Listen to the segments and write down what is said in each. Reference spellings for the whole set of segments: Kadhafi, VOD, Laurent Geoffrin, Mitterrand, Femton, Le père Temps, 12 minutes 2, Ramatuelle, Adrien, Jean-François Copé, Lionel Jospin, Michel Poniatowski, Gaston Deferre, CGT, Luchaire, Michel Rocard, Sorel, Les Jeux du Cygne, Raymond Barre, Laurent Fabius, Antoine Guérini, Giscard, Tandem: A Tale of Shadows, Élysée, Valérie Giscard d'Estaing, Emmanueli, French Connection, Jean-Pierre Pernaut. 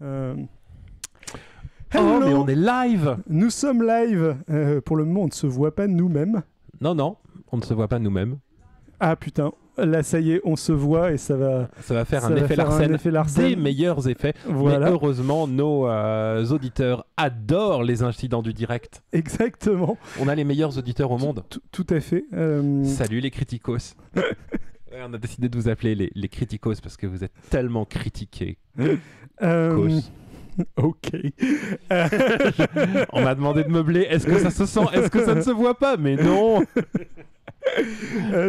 Hello. Oh, mais on est live. Nous sommes live. Pour le moment, on ne se voit pas nous-mêmes. Non, non, on ne se voit pas nous-mêmes. Ah putain, là ça y est, on se voit et ça va faire un effet Larsen, des meilleurs effets. Voilà. Mais heureusement, nos auditeurs adorent les incidents du direct. Exactement. On a les meilleurs auditeurs au monde. Tout à fait. Salut les criticos. On a décidé de vous appeler les criticos parce que vous êtes tellement critiqués. Ok. On m'a demandé de meubler. Est-ce que ça se sent? Est-ce que ça ne se voit pas? Mais non.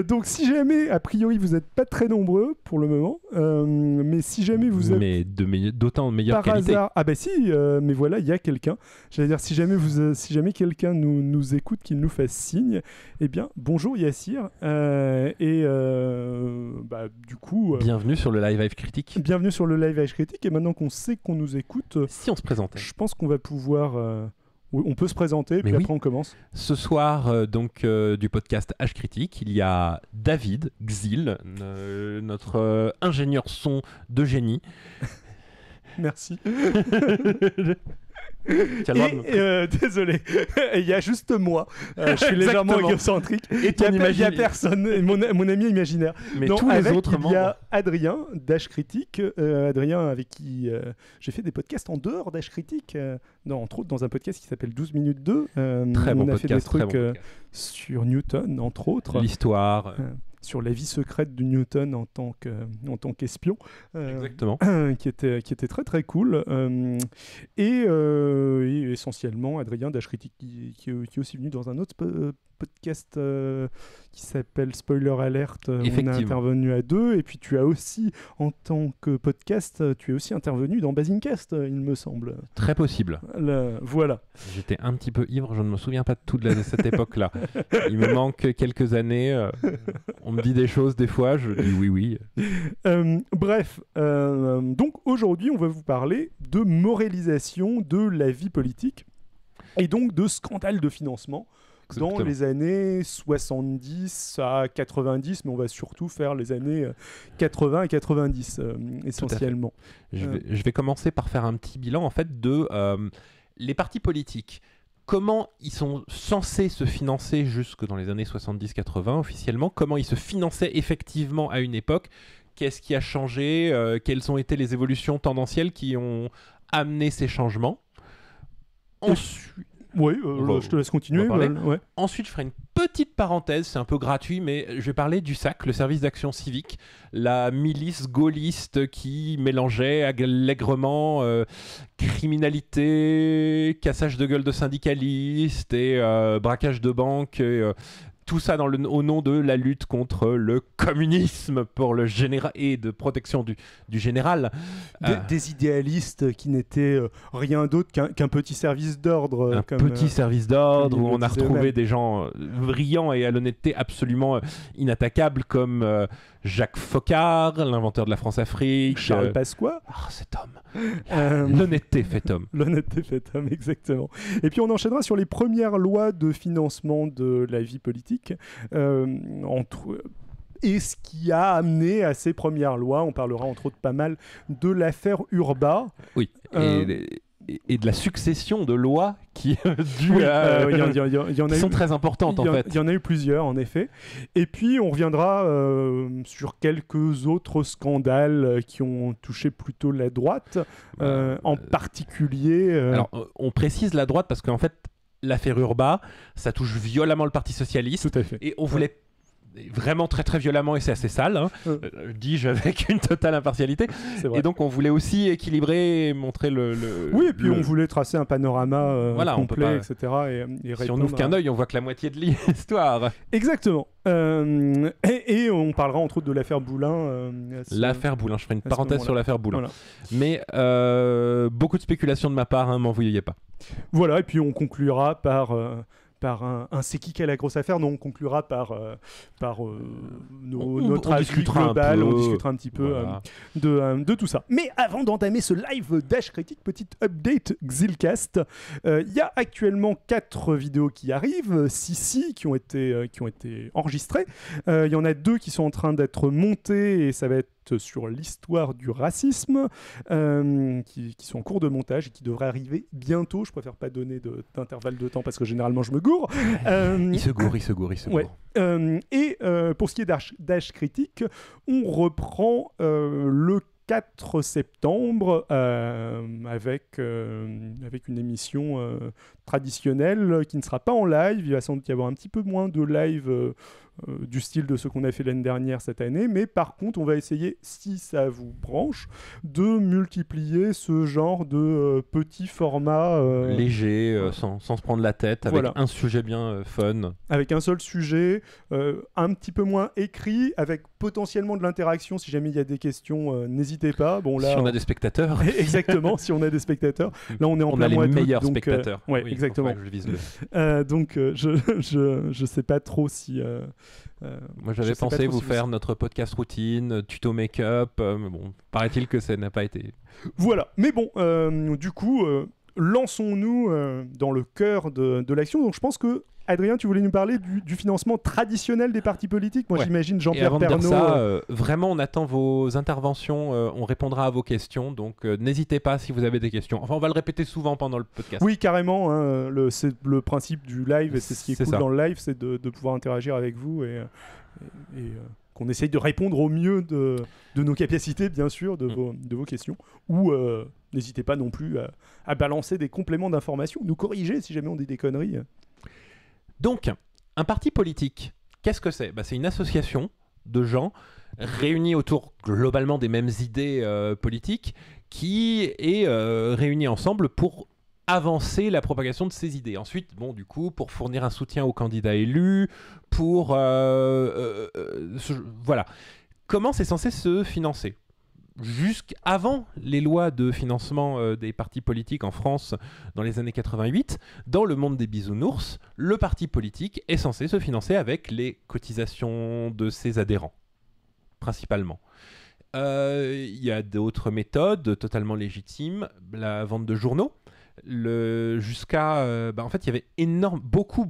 Donc si jamais, a priori, vous n'êtes pas très nombreux pour le moment, mais si jamais vous êtes... Mais d'autant de meilleure qualité. Hasard... Ah bah si, mais voilà, il y a quelqu'un. J'allais dire, si jamais quelqu'un nous écoute, qu'il nous fasse signe, eh bien, bonjour Yassir. Bah, du coup... bienvenue sur le Live Critique. Bienvenue sur le Live Critique. Et maintenant qu'on sait qu'on nous écoute... si on se présentait. Je pense qu'on va pouvoir... on peut se présenter, mais puis oui. Après on commence. Ce soir, donc, du podcast H Critique, il y a David Xil, notre ingénieur son de génie. Merci. Désolé, il y a juste moi. Je suis légèrement égocentrique. Et il n'y a personne, mon ami imaginaire. Mais non, tous les autres membres. Il y a Adrien d'H Critique, Adrien avec qui j'ai fait des podcasts en dehors d'H Critique, entre autres dans un podcast qui s'appelle 12 minutes 2. Très bon podcast. On a fait des trucs sur Newton, entre autres. L'histoire. Sur la vie secrète de Newton en tant qu'espion. Exactement. Qui était très très cool. Et essentiellement Adrien d'H Critique qui est aussi venu dans un autre podcast qui s'appelle Spoiler Alert. On a intervenu à deux. Et puis tu as aussi, en tant que podcast, tu es aussi intervenu dans Basincast, il me semble. Très possible. Voilà. J'étais un petit peu ivre, je ne me souviens pas de toute cette époque-là. Il me manque quelques années. On me dit des choses des fois, je dis oui. Bref, donc aujourd'hui, on va vous parler de moralisation de la vie politique et donc de scandale de financement. Exactement. Dans les années 70 à 90, mais on va surtout faire les années 80 et 90 essentiellement. Je vais commencer par faire un petit bilan en fait de les partis politiques. Comment ils sont censés se financer jusque dans les années 70-80 officiellement? Comment ils se finançaient effectivement à une époque? Qu'est-ce qui a changé? Quelles ont été les évolutions tendancielles qui ont amené ces changements? Ensuite... Oui, je te laisse continuer. Ouais. Ensuite, je ferai une petite parenthèse, c'est un peu gratuit, mais je vais parler du SAC, le service d'action civique, la milice gaulliste qui mélangeait allègrement criminalité, cassage de gueule de syndicalistes et braquage de banque, tout ça au nom de la lutte contre le communisme et de protection du général. Des idéalistes qui n'étaient rien d'autre qu'un petit service d'ordre. Un petit service d'ordre où on a retrouvé des gens brillants et à l'honnêteté absolument inattaquables comme Jacques Foccart, l'inventeur de la France-Afrique. Charles Pasqua. Cet homme. L'honnêteté fait homme. L'honnêteté fait homme, exactement. Et puis on enchaînera sur les premières lois de financement de la vie politique. Et ce qui a amené à ces premières lois, on parlera entre autres pas mal de l'affaire Urba. Oui, et de la succession de lois qui sont très importantes en fait. Il y en a eu plusieurs en effet. Et puis on reviendra sur quelques autres scandales qui ont touché plutôt la droite, en particulier... Alors on précise la droite parce qu'en fait, l'affaire Urba, ça touche violemment le Parti Socialiste. Tout à fait. Et on voulait vraiment très très violemment, et c'est assez sale, hein, dis-je avec une totale impartialité. Et donc on voulait aussi équilibrer et montrer le oui, et puis on voulait tracer un panorama voilà, complet, on peut pas... etc. Et si on ouvre qu'un œil, on voit que la moitié de l'histoire. Exactement. Et on parlera entre autres de l'affaire Boulin. L'affaire Boulin, je ferai une parenthèse sur l'affaire Boulin. Voilà. Mais beaucoup de spéculation de ma part, hein, m'en vouliez pas. Voilà, et puis on conclura par un c'est qui a la grosse affaire. Non, on conclura par notre avis global, on discutera un petit peu voilà. De tout ça. Mais avant d'entamer ce live d'H Critique, petite update Xilcast, il y a actuellement 4 vidéos qui arrivent, 6 qui ont été enregistrées, il y en a 2 qui sont en train d'être montées et ça va être enquêtes sur l'histoire du racisme qui sont en cours de montage et qui devraient arriver bientôt. Je préfère pas donner d'intervalle de temps parce que généralement je me gourre. Il se gourre. Ouais. Et pour ce qui est d'âge critique, on reprend le 4 septembre avec une émission traditionnelle qui ne sera pas en live. Il va sans doute y avoir un petit peu moins de live du style de ce qu'on a fait l'année dernière cette année, mais par contre on va essayer, si ça vous branche, de multiplier ce genre de petits formats légers, sans se prendre la tête, avec un sujet bien fun, avec un seul sujet un petit peu moins écrit, avec potentiellement de l'interaction. Si jamais il y a des questions, n'hésitez pas. Bon, là, si on a des spectateurs. Exactement, si on a des spectateurs. Là on est en plein mois d'août, meilleurs donc, spectateurs. Ouais, oui, exactement. Je vise le... donc je sais pas trop si moi j'avais pensé vous faire notre podcast routine, tuto make-up, mais bon, paraît-il que ça n'a pas été. Voilà, mais bon, du coup, lançons-nous dans le cœur de l'action. Donc je pense que, Adrien, tu voulais nous parler du financement traditionnel des partis politiques. Moi j'imagine Jean-Pierre Pernaut. Vraiment, on attend vos interventions, on répondra à vos questions, donc n'hésitez pas si vous avez des questions. Enfin, on va le répéter souvent pendant le podcast. Oui, carrément, hein, c'est le principe du live, et c'est ce qui est cool dans le live, c'est de pouvoir interagir avec vous et qu'on essaye de répondre au mieux de nos capacités, bien sûr, de vos questions. Ou... n'hésitez pas non plus à balancer des compléments d'informations, nous corriger si jamais on dit des conneries. Donc, un parti politique, qu'est-ce que c'est ? C'est une association de gens réunis autour globalement des mêmes idées politiques, qui est réunie ensemble pour avancer la propagation de ces idées. Ensuite, du coup, pour fournir un soutien aux candidats élus, pour... voilà. Comment c'est censé se financer ? Jusqu'avant les lois de financement des partis politiques en France dans les années 88, dans le monde des bisounours, le parti politique est censé se financer avec les cotisations de ses adhérents, principalement. Il y a d'autres méthodes totalement légitimes, la vente de journaux. En fait, il y avait beaucoup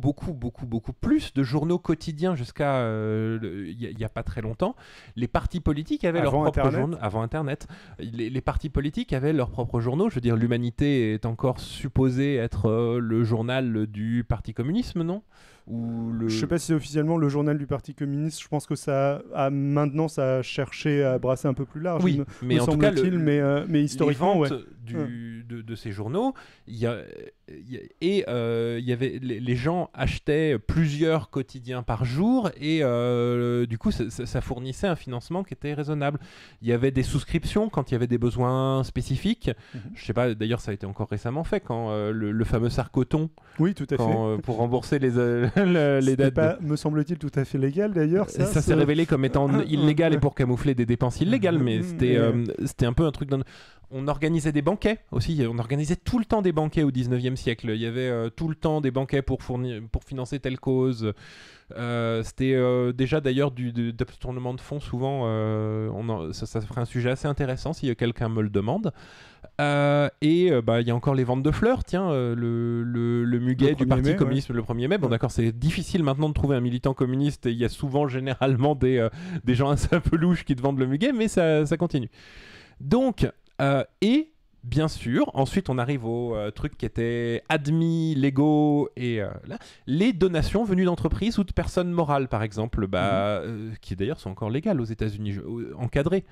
plus de journaux quotidiens jusqu'à il n'y a pas très longtemps. Les partis politiques avaient leurs propres journaux avant Internet. Les partis politiques avaient leurs propres journaux. Je veux dire, l'Humanité est encore supposée être le journal du Parti communiste, non ? Je ne sais pas si c'est officiellement le journal du Parti communiste. Je pense que ça a maintenant ça a cherché à brasser un peu plus large. Oui, mais en tout cas, mais historiquement, les ventes de ces journaux, y avait les gens achetaient plusieurs quotidiens par jour et du coup ça fournissait un financement qui était raisonnable. Il y avait des souscriptions quand il y avait des besoins spécifiques. Je ne sais pas. D'ailleurs, ça a été encore récemment fait quand le fameux Sarkoton. Oui, tout à fait. Pour rembourser les les dates pas, me semble-t-il, tout à fait légal d'ailleurs. Ça s'est révélé comme étant illégal et pour camoufler des dépenses illégales, mais c'était un peu un truc... On organisait des banquets aussi, on organisait tout le temps des banquets au 19e siècle. Il y avait tout le temps des banquets pour financer telle cause. C'était déjà d'ailleurs du détournement de fonds souvent. Ça ferait un sujet assez intéressant si quelqu'un me le demande. Il y a encore les ventes de fleurs. Tiens, le muguet du Parti communiste le 1er mai. Bon, d'accord, c'est difficile maintenant de trouver un militant communiste et il y a souvent généralement des gens un peu louches qui te vendent le muguet, mais ça continue. Donc... et bien sûr, ensuite on arrive aux trucs qui étaient admis, légaux et les donations venues d'entreprises ou de personnes morales par exemple, qui d'ailleurs sont encore légales aux États-Unis, encadrées.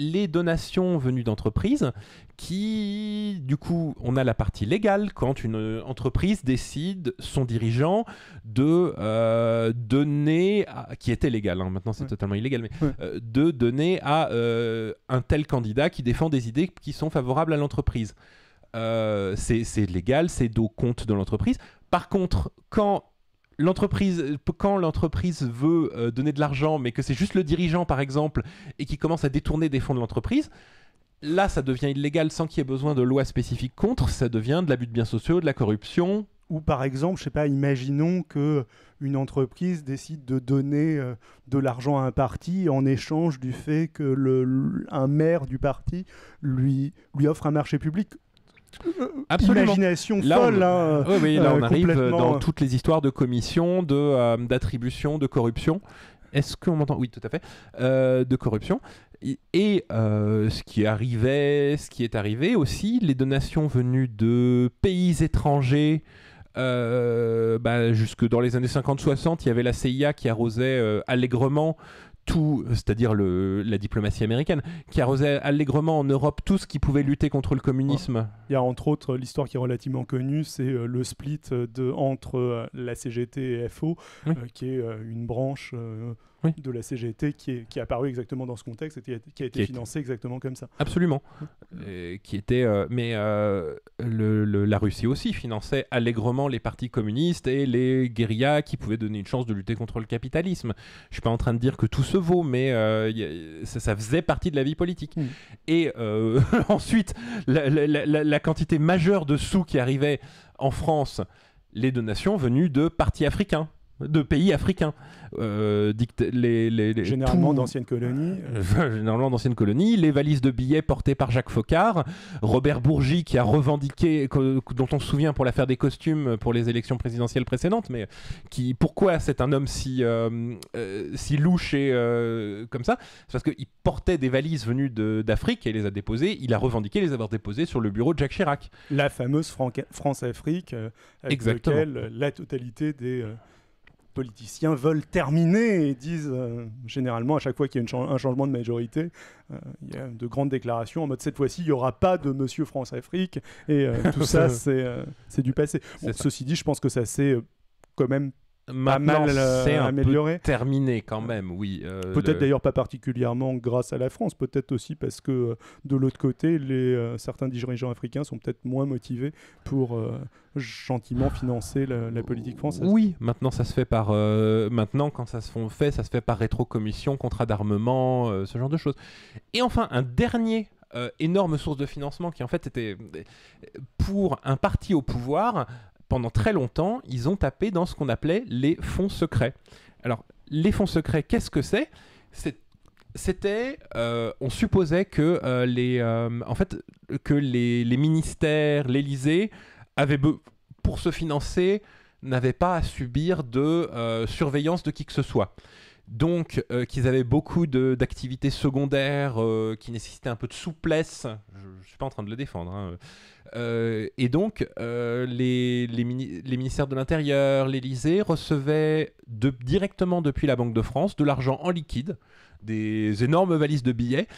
Les donations venues d'entreprises qui, du coup, on a la partie légale quand une entreprise décide, son dirigeant, de donner, qui était légal, hein, maintenant c'est totalement illégal, mais de donner à un tel candidat qui défend des idées qui sont favorables à l'entreprise. C'est légal, c'est au compte de l'entreprise. Par contre, quand l'entreprise veut donner de l'argent, mais que c'est juste le dirigeant, par exemple, et qui commence à détourner des fonds de l'entreprise, là, ça devient illégal sans qu'il y ait besoin de loi spécifique contre. Ça devient de l'abus de biens sociaux, de la corruption. Ou par exemple, je sais pas, imaginons qu'une entreprise décide de donner de l'argent à un parti en échange du fait que un maire du parti lui offre un marché public. Absolument. Imagination folle. Là, on arrive dans toutes les histoires de commissions, d'attributions, de corruption. Est-ce qu'on m'entend? Oui, tout à fait. De corruption. Et ce qui arrivait, ce qui est arrivé aussi, les donations venues de pays étrangers. Bah, jusque dans les années 50-60, il y avait la CIA qui arrosait allègrement tout, c'est-à-dire la diplomatie américaine, qui arrosait allègrement en Europe tout ce qui pouvait lutter contre le communisme. Il y a entre autres l'histoire qui est relativement connue, c'est le split entre la CGT et FO, oui. Qui est une branche oui. de la CGT qui est apparue exactement dans ce contexte et qui a été financée exactement comme ça. Absolument. Qui était, mais la Russie aussi finançait allègrement les partis communistes et les guérillas qui pouvaient donner une chance de lutter contre le capitalisme. Je ne suis pas en train de dire que tout se vaut, mais ça faisait partie de la vie politique. Mmh. Et ensuite, la quantité majeure de sous qui arrivait en France, les donations venues de partis africains, de pays africains. Généralement d'anciennes colonies. Généralement d'anciennes colonies, les valises de billets portées par Jacques Foccart, Robert Bourgi qui a revendiqué, dont on se souvient pour l'affaire des costumes pour les élections présidentielles précédentes, mais pourquoi c'est un homme si louche et comme ça? C'est parce qu'il portait des valises venues d'Afrique et les a déposées, il a revendiqué les avoir déposées sur le bureau de Jacques Chirac. La fameuse France-Afrique avec laquelle la totalité des... politiciens veulent terminer et disent généralement à chaque fois qu'il y a un changement de majorité, il y a de grandes déclarations en mode cette fois-ci il n'y aura pas de Monsieur France-Afrique et tout ça c'est du passé. Bon, ceci dit, je pense que ça s'est quand même maintenant, pas mal amélioré. Un peu terminé quand même, oui. Peut-être d'ailleurs pas particulièrement grâce à la France, peut-être aussi parce que de l'autre côté, certains dirigeants africains sont peut-être moins motivés pour gentiment financer la politique française. Oui, maintenant ça se fait par maintenant quand ça se fait par rétrocommission, contrat d'armement, ce genre de choses. Et enfin un dernier énorme source de financement qui en fait était pour un parti au pouvoir. Pendant très longtemps, ils ont tapé dans ce qu'on appelait les fonds secrets. Alors, les fonds secrets, qu'est-ce que c'est? C'était, on supposait que les ministères, l'Élysée, pour se financer, n'avaient pas à subir de surveillance de qui que ce soit. Donc, qu'ils avaient beaucoup d'activités secondaires qui nécessitaient un peu de souplesse. Je ne suis pas en train de le défendre. Hein. Et donc, les ministères de l'Intérieur, l'Élysée, recevaient directement depuis la Banque de France de l'argent en liquide, des énormes valises de billets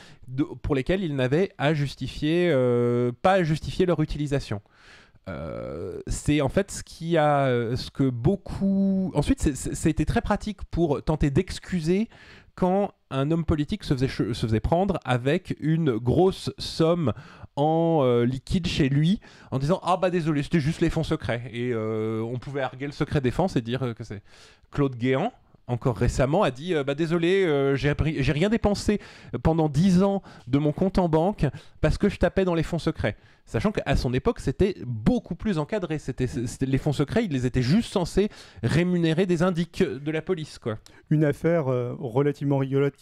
pour lesquelles ils n'avaient pas à justifier leur utilisation. C'est en fait ce que beaucoup... Ensuite, c'était très pratique pour tenter d'excuser quand un homme politique se faisait prendre avec une grosse somme en liquide chez lui, en disant « Ah bah désolé, c'était juste les fonds secrets ». Et on pouvait arguer le secret défense et dire que c'est... Claude Guéant, encore récemment, a dit « Bah désolé, j'ai rien dépensé pendant 10 ans de mon compte en banque parce que je tapais dans les fonds secrets ». Sachant qu'à son époque, c'était beaucoup plus encadré. Les fonds secrets, ils étaient juste censés rémunérer des indices de la police, quoi. Une affaire relativement rigolote,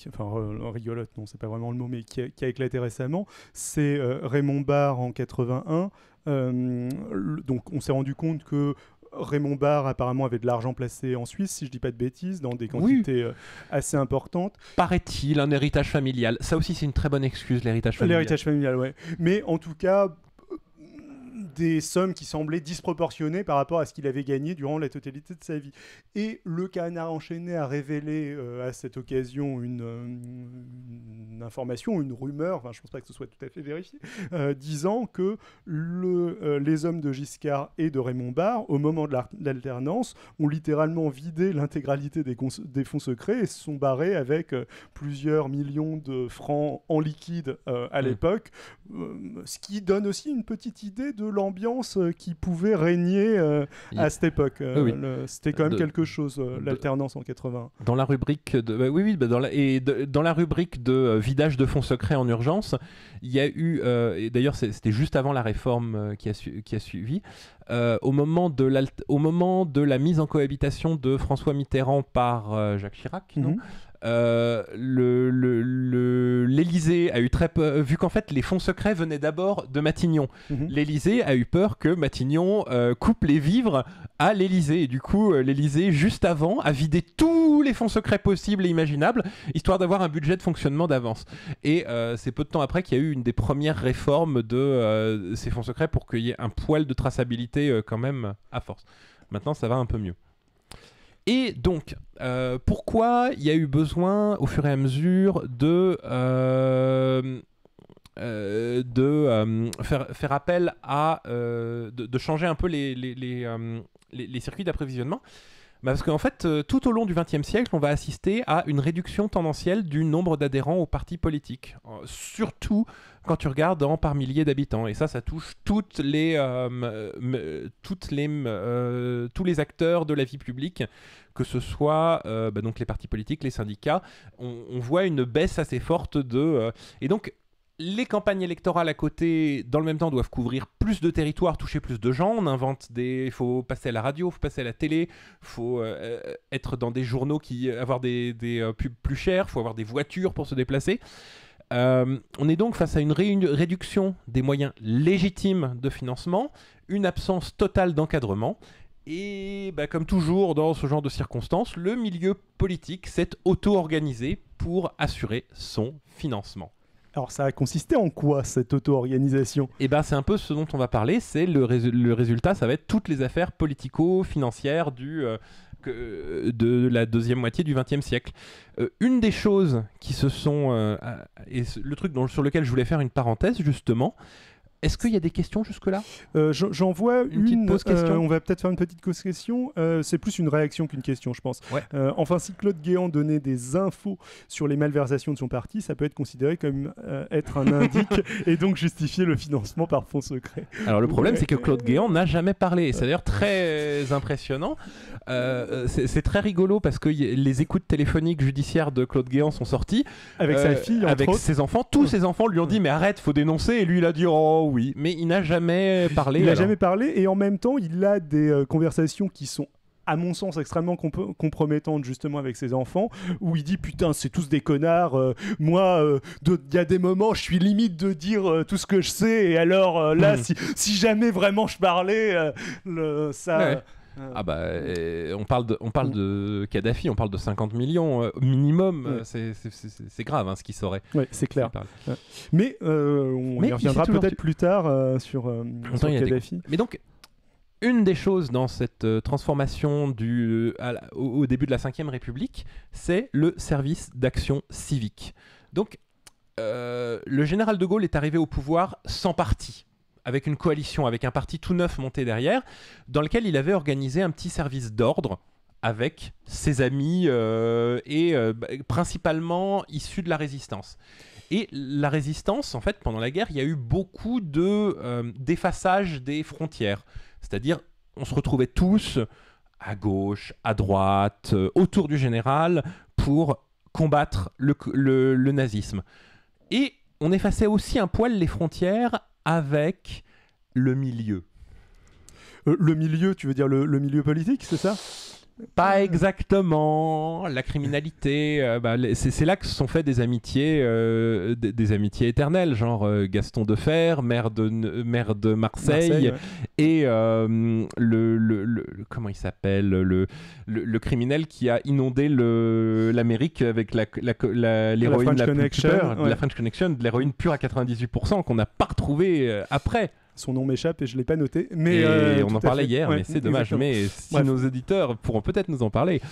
rigolote, non, c'est pas vraiment le mot, mais qui a éclaté récemment, c'est Raymond Barre en 81. Donc, on s'est rendu compte que Raymond Barre apparemment avait de l'argent placé en Suisse, si je dis pas de bêtises, dans des quantités assez importantes. Paraît-il, un héritage familial. Ça aussi, c'est une très bonne excuse, l'héritage familial. L'héritage familial, ouais. Mais en tout cas, des sommes qui semblaient disproportionnées par rapport à ce qu'il avait gagné durant la totalité de sa vie. Et le Canard Enchaîné a révélé à cette occasion une information, une rumeur, je ne pense pas que ce soit tout à fait vérifié, disant que les hommes de Giscard et de Raymond Barre, au moment de l'alternance, ont littéralement vidé l'intégralité des fonds secrets et se sont barrés avec plusieurs millions de francs en liquide à l'époque, ce qui donne aussi une petite idée de l'ambiance qui pouvait régner à cette époque. Oui. C'était quand même quelque chose, l'alternance en 80. Dans la rubrique de, dans la rubrique de vidage de fonds secrets en urgence, il y a eu, et d'ailleurs c'était juste avant la réforme qui a suivi, au moment de la mise en cohabitation de François Mitterrand par Jacques Chirac, non ? L'Élysée a eu très peur, vu qu'en fait les fonds secrets venaient d'abord de Matignon. L'Élysée a eu peur que Matignon coupe les vivres à l'Élysée. Et du coup, l'Élysée, juste avant, a vidé tous les fonds secrets possibles et imaginables, histoire d'avoir un budget de fonctionnement d'avance. Et c'est peu de temps après qu'il y a eu une des premières réformes de ces fonds secrets pour qu'il y ait un poil de traçabilité quand même à force. Maintenant, ça va un peu mieux. Et donc, pourquoi il y a eu besoin, au fur et à mesure, de faire appel à... de changer un peu les circuits d'approvisionnement? Bah parce qu'en fait, tout au long du XXe siècle, on va assister à une réduction tendancielle du nombre d'adhérents aux partis politiques. Surtout quand tu regardes en par milliers d'habitants. Et ça, ça touche tous les acteurs de la vie publique, que ce soit donc les partis politiques, les syndicats. On voit une baisse assez forte de... Et donc, les campagnes électorales à côté, dans le même temps, doivent couvrir plus de territoires, toucher plus de gens. On invente des... Il faut passer à la radio, il faut passer à la télé, il faut être dans des journaux, avoir des pubs plus chères, il faut avoir des voitures pour se déplacer. On est donc face à une réduction des moyens légitimes de financement, une absence totale d'encadrement. Et bah, comme toujours dans ce genre de circonstances, le milieu politique s'est auto-organisé pour assurer son financement. Alors ça a consisté en quoi cette auto-organisation? Eh bien c'est un peu ce dont on va parler, c'est le résultat, ça va être toutes les affaires politico-financières de la deuxième moitié du XXe siècle. Une des choses qui se sont... et le truc sur lequel je voulais faire une parenthèse justement, est-ce qu'il y a des questions jusque-là? J'en vois une petite pause question. On va peut-être faire une petite pause question. C'est plus une réaction qu'une question, je pense. Ouais. Enfin, si Claude Guéant donnait des infos sur les malversations de son parti, ça peut être considéré comme être un indice et donc justifier le financement par fonds secrets. Alors le problème, c'est que Claude Guéant n'a jamais parlé. C'est d'ailleurs très impressionnant. C'est très rigolo parce que les écoutes téléphoniques judiciaires de Claude Guéant sont sorties. Avec sa fille, avec ses enfants. Tous ses enfants lui ont dit « Mais arrête, faut dénoncer ». Et lui, il a dit « Oh ». Oui, mais il n'a jamais parlé. Il n'a jamais parlé et en même temps, il a des conversations qui sont, à mon sens, extrêmement compromettantes justement avec ses enfants, où il dit « Putain, c'est tous des connards. Moi, il y a des moments, je suis limite de dire tout ce que je sais. Et alors là, si jamais vraiment je parlais, ça… Ouais. » Ah bah, on parle de Kadhafi, on parle de 50 millions minimum, c'est grave hein, ce qui saurait. Oui, c'est clair. Mais on y reviendra peut-être plus tard sur Kadhafi. Mais donc, une des choses dans cette transformation au début de la 5e République, c'est le service d'action civique. Donc, le général de Gaulle est arrivé au pouvoir sans parti, avec une coalition, avec un parti tout neuf monté derrière, dans lequel il avait organisé un petit service d'ordre avec ses amis principalement issus de la résistance. Et la résistance, en fait, pendant la guerre, il y a eu beaucoup d'effaçage des frontières. C'est-à-dire, on se retrouvait tous à gauche, à droite, autour du général, pour combattre le nazisme. Et on effaçait aussi un poil les frontières avec le milieu. Le milieu, tu veux dire le milieu politique, c'est ça? Pas exactement. La criminalité, c'est là que se sont faites des amitiés, éternelles, genre Gaston Deferre, maire de Marseille, ouais. Et comment il s'appelle, le criminel qui a inondé l'Amérique avec l'héroïne la French Connection, de l'héroïne pure à 98% qu'on n'a pas retrouvé après. Son nom m'échappe et je ne l'ai pas noté. Mais on en parlait hier, mais c'est dommage. Mais si nos auditeurs pourront peut-être nous en parler.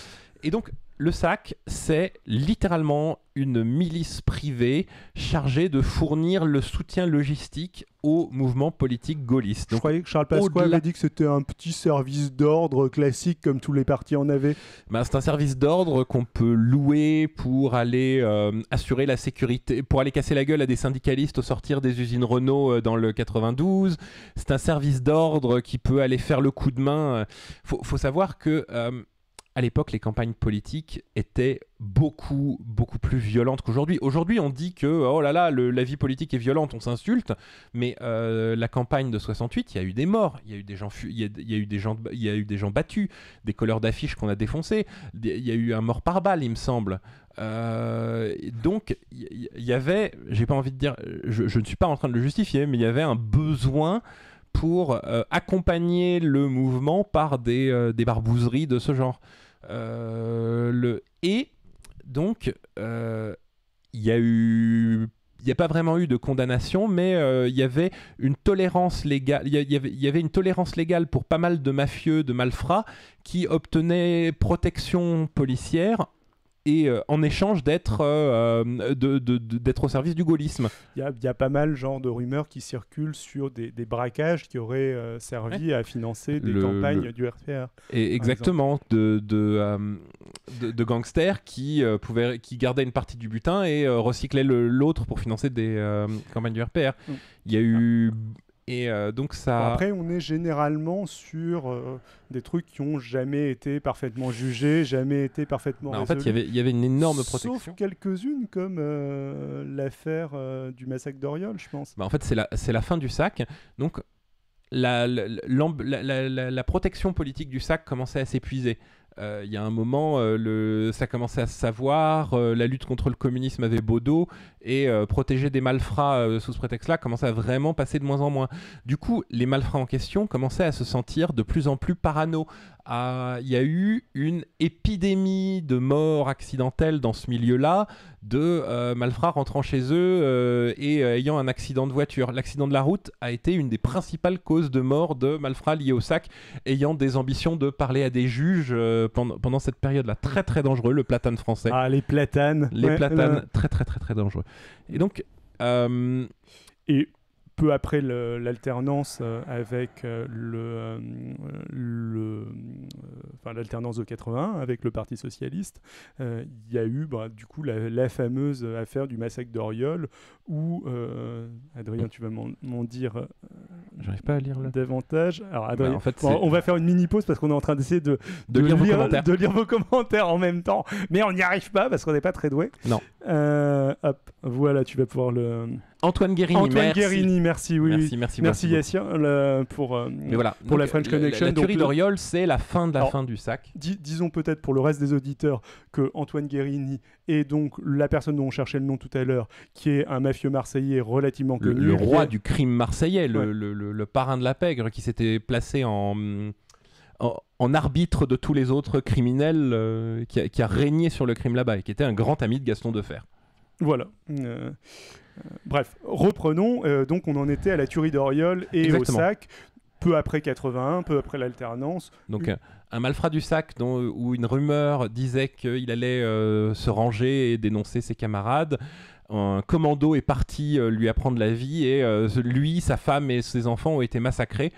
Et donc, le SAC, c'est littéralement une milice privée chargée de fournir le soutien logistique au mouvement politique gaulliste. Donc, je croyais que Charles Pasqua avait dit que c'était un petit service d'ordre classique comme tous les partis en avaient. Ben, c'est un service d'ordre qu'on peut louer pour aller assurer la sécurité, pour aller casser la gueule à des syndicalistes au sortir des usines Renault dans le 92. C'est un service d'ordre qui peut aller faire le coup de main. Faut savoir que... à l'époque, les campagnes politiques étaient beaucoup plus violentes qu'aujourd'hui. Aujourd'hui, on dit que oh là là, la vie politique est violente, on s'insulte. Mais la campagne de 68, il y a eu des morts, il y a eu des gens, battus, des couleurs d'affiches qu'on a défoncées, il y a eu un mort par balle, il me semble. Donc, il y avait, j'ai pas envie de dire, je ne suis pas en train de le justifier, mais il y avait un besoin pour accompagner le mouvement par des barbouzeries de ce genre. Et donc, il n'y a pas vraiment eu de condamnation, mais il y avait une tolérance légale. Il y avait une tolérance légale pour pas mal de mafieux, de malfrats, qui obtenaient protection policière et en échange d'être au service du gaullisme. Il y a pas mal genre de rumeurs qui circulent sur des braquages qui auraient servi à financer des campagnes du RPR. Et exactement, de gangsters qui gardaient une partie du butin et recyclaient l'autre pour financer des campagnes du RPR. Mmh. Il y a eu... Et donc ça... Après, on est généralement sur des trucs qui n'ont jamais été parfaitement jugés, jamais été parfaitement résolus. En fait, il y avait une énorme protection. Sauf quelques-unes, comme l'affaire du massacre d'Oriol, je pense. En fait, c'est la fin du SAC. Donc, la protection politique du SAC commençait à s'épuiser. Il y a un moment, ça commençait à se savoir, la lutte contre le communisme avait beau dos, et protéger des malfrats sous ce prétexte-là commençait à vraiment passer de moins en moins. Du coup, les malfrats en question commençaient à se sentir de plus en plus parano. Il y a eu une épidémie de morts accidentelles dans ce milieu-là, de malfrats rentrant chez eux et ayant un accident de voiture. L'accident de la route a été une des principales causes de mort de malfrats liés au SAC, ayant des ambitions de parler à des juges pendant cette période-là. Très très dangereux, le platane français. Ah, les platanes. Les platanes, très très très très dangereux. Et donc... Peu après l'alternance avec l'alternance de 81 avec le Parti Socialiste, il y a eu du coup la fameuse affaire du massacre d'Oriol où Adrien, tu vas m'en dire j'arrive pas à lire là davantage. Alors Adrien, en fait, on va faire une mini pause parce qu'on est en train d'essayer de lire vos commentaires en même temps, mais on n'y arrive pas parce qu'on n'est pas très doué. Non. Hop, voilà, tu vas pouvoir le... Antoine Guérini, merci. Oui, merci Yassir pour la French Connection. La tuerie d'Oriol, c'est la fin de la fin du SAC. Disons peut-être pour le reste des auditeurs que Antoine Guérini est donc la personne dont on cherchait le nom tout à l'heure, qui est un mafieux marseillais relativement connu. Le roi du crime marseillais, le parrain de la pègre qui s'était placé en arbitre de tous les autres criminels, qui a régné sur le crime là-bas et qui était un grand ami de Gaston Deferre. Voilà. Bref, reprenons. Donc on en était à la tuerie d'Oriol et Exactement. Au SAC, peu après 81, peu après l'alternance. Donc un malfrat du SAC où une rumeur disait qu'il allait se ranger et dénoncer ses camarades. Un commando est parti lui apprendre la vie et lui, sa femme et ses enfants ont été massacrés.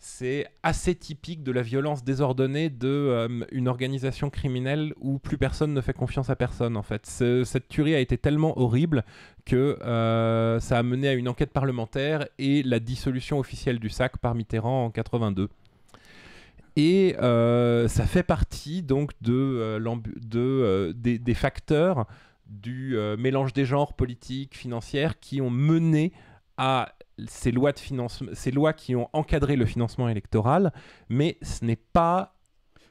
C'est assez typique de la violence désordonnée d'une organisation criminelle où plus personne ne fait confiance à personne, en fait. Cette tuerie a été tellement horrible que ça a mené à une enquête parlementaire et la dissolution officielle du SAC par Mitterrand en 82. Et ça fait partie donc des facteurs du mélange des genres politiques, financières qui ont mené à... ces lois qui ont encadré le financement électoral, mais ce n'est pas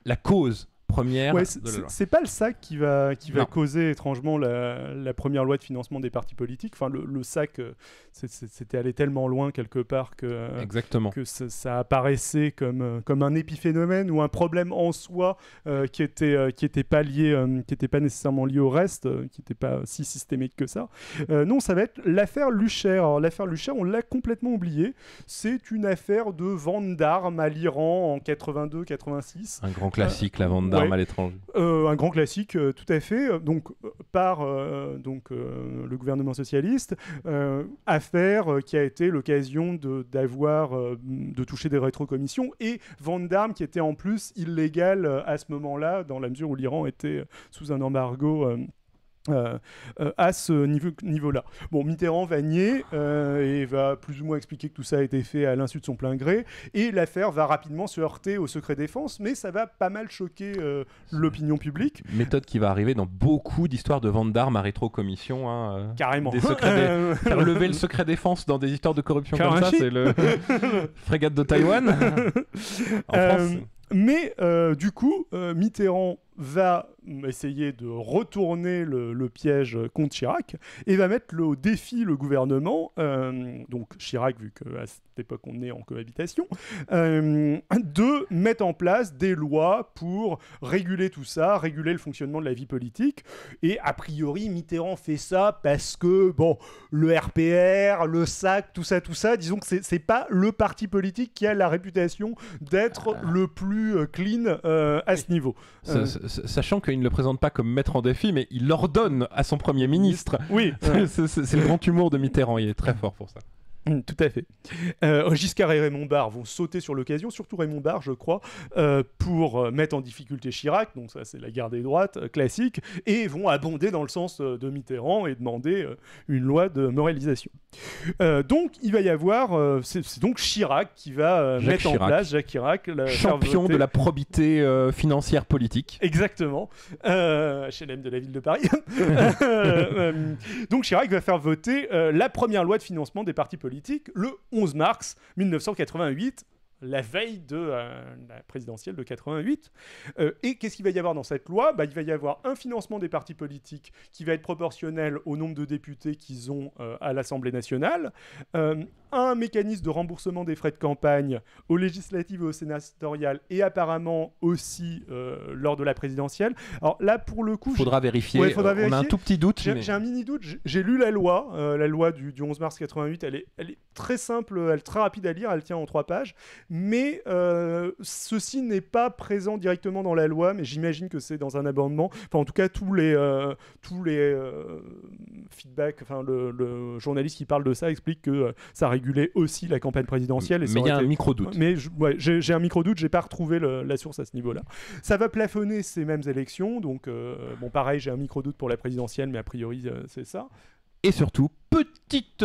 la cause première de la loi. C'est pas le SAC qui va causer étrangement la première loi de financement des partis politiques. Enfin, le SAC, c'était allé tellement loin quelque part que ça apparaissait comme un épiphénomène ou un problème en soi qui était pas nécessairement lié au reste, qui n'était pas si systémique que ça. Non, ça va être l'affaire Luchaire. Alors, l'affaire Luchaire, on l'a complètement oublié. C'est une affaire de vente d'armes à l'Iran en 82-86. Un grand classique, la vente d'armes. À l'étranger. Un grand classique, tout à fait. Donc, par le gouvernement socialiste, affaire qui a été l'occasion de toucher des rétrocommissions et vente d'armes qui était en plus illégale à ce moment-là, dans la mesure où l'Iran était sous un embargo. À ce niveau-là. Bon, Mitterrand va nier et va plus ou moins expliquer que tout ça a été fait à l'insu de son plein gré, et l'affaire va rapidement se heurter au secret défense, mais ça va pas mal choquer l'opinion publique. Méthode qui va arriver dans beaucoup d'histoires de vente d'armes à rétrocommission. Hein, carrément. Faire lever le secret défense dans des histoires de corruption Karachi. Comme ça, c'est le frégate de Taïwan en France. Mais du coup, Mitterrand va essayer de retourner le piège contre Chirac et va mettre au défi le gouvernement, donc Chirac, vu qu'à cette époque on est en cohabitation, de mettre en place des lois pour réguler tout ça, réguler le fonctionnement de la vie politique. Et a priori, Mitterrand fait ça parce que, bon, le RPR, le SAC, tout ça, disons que c'est pas le parti politique qui a la réputation d'être le plus clean à ce niveau. Sachant qu'il ne le présente pas comme mettre en défi, mais il ordonne à son Premier ministre. Oui. C'est le grand humour de Mitterrand, il est très fort pour ça. Tout à fait. Giscard et Raymond Barre vont sauter sur l'occasion, surtout Raymond Barre, je crois, pour mettre en difficulté Chirac, donc ça c'est la guerre des droites classique, et vont abonder dans le sens de Mitterrand et demander une loi de moralisation. Donc il va y avoir, c'est donc Chirac qui va mettre en place Jacques Chirac, champion de la probité financière politique. Exactement, HLM de la ville de Paris. Donc Chirac va faire voter la première loi de financement des partis politiques le 11 mars 1988, la veille de la présidentielle de 88. Et qu'est-ce qu'il va y avoir dans cette loi? Il va y avoir un financement des partis politiques qui va être proportionnel au nombre de députés qu'ils ont à l'Assemblée nationale, un mécanisme de remboursement des frais de campagne aux législatives et aux sénatoriales, et apparemment aussi lors de la présidentielle. Alors là, pour le coup... Faudra vérifier. On a un tout petit doute. J'ai un mini doute. J'ai lu la loi du 11 mars 88. Elle est très simple, elle est très rapide à lire, elle tient en 3 pages. Mais ceci n'est pas présent directement dans la loi, mais j'imagine que c'est dans un amendement. Enfin, en tout cas, tous les feedbacks, enfin, le journaliste qui parle de ça explique que ça réguler aussi la campagne présidentielle. Et mais il y a un micro-doute. Mais j'ai un micro-doute, j'ai pas retrouvé la source à ce niveau-là. Ça va plafonner ces mêmes élections, donc bon, pareil, j'ai un micro-doute pour la présidentielle, mais a priori, c'est ça. Et surtout, petite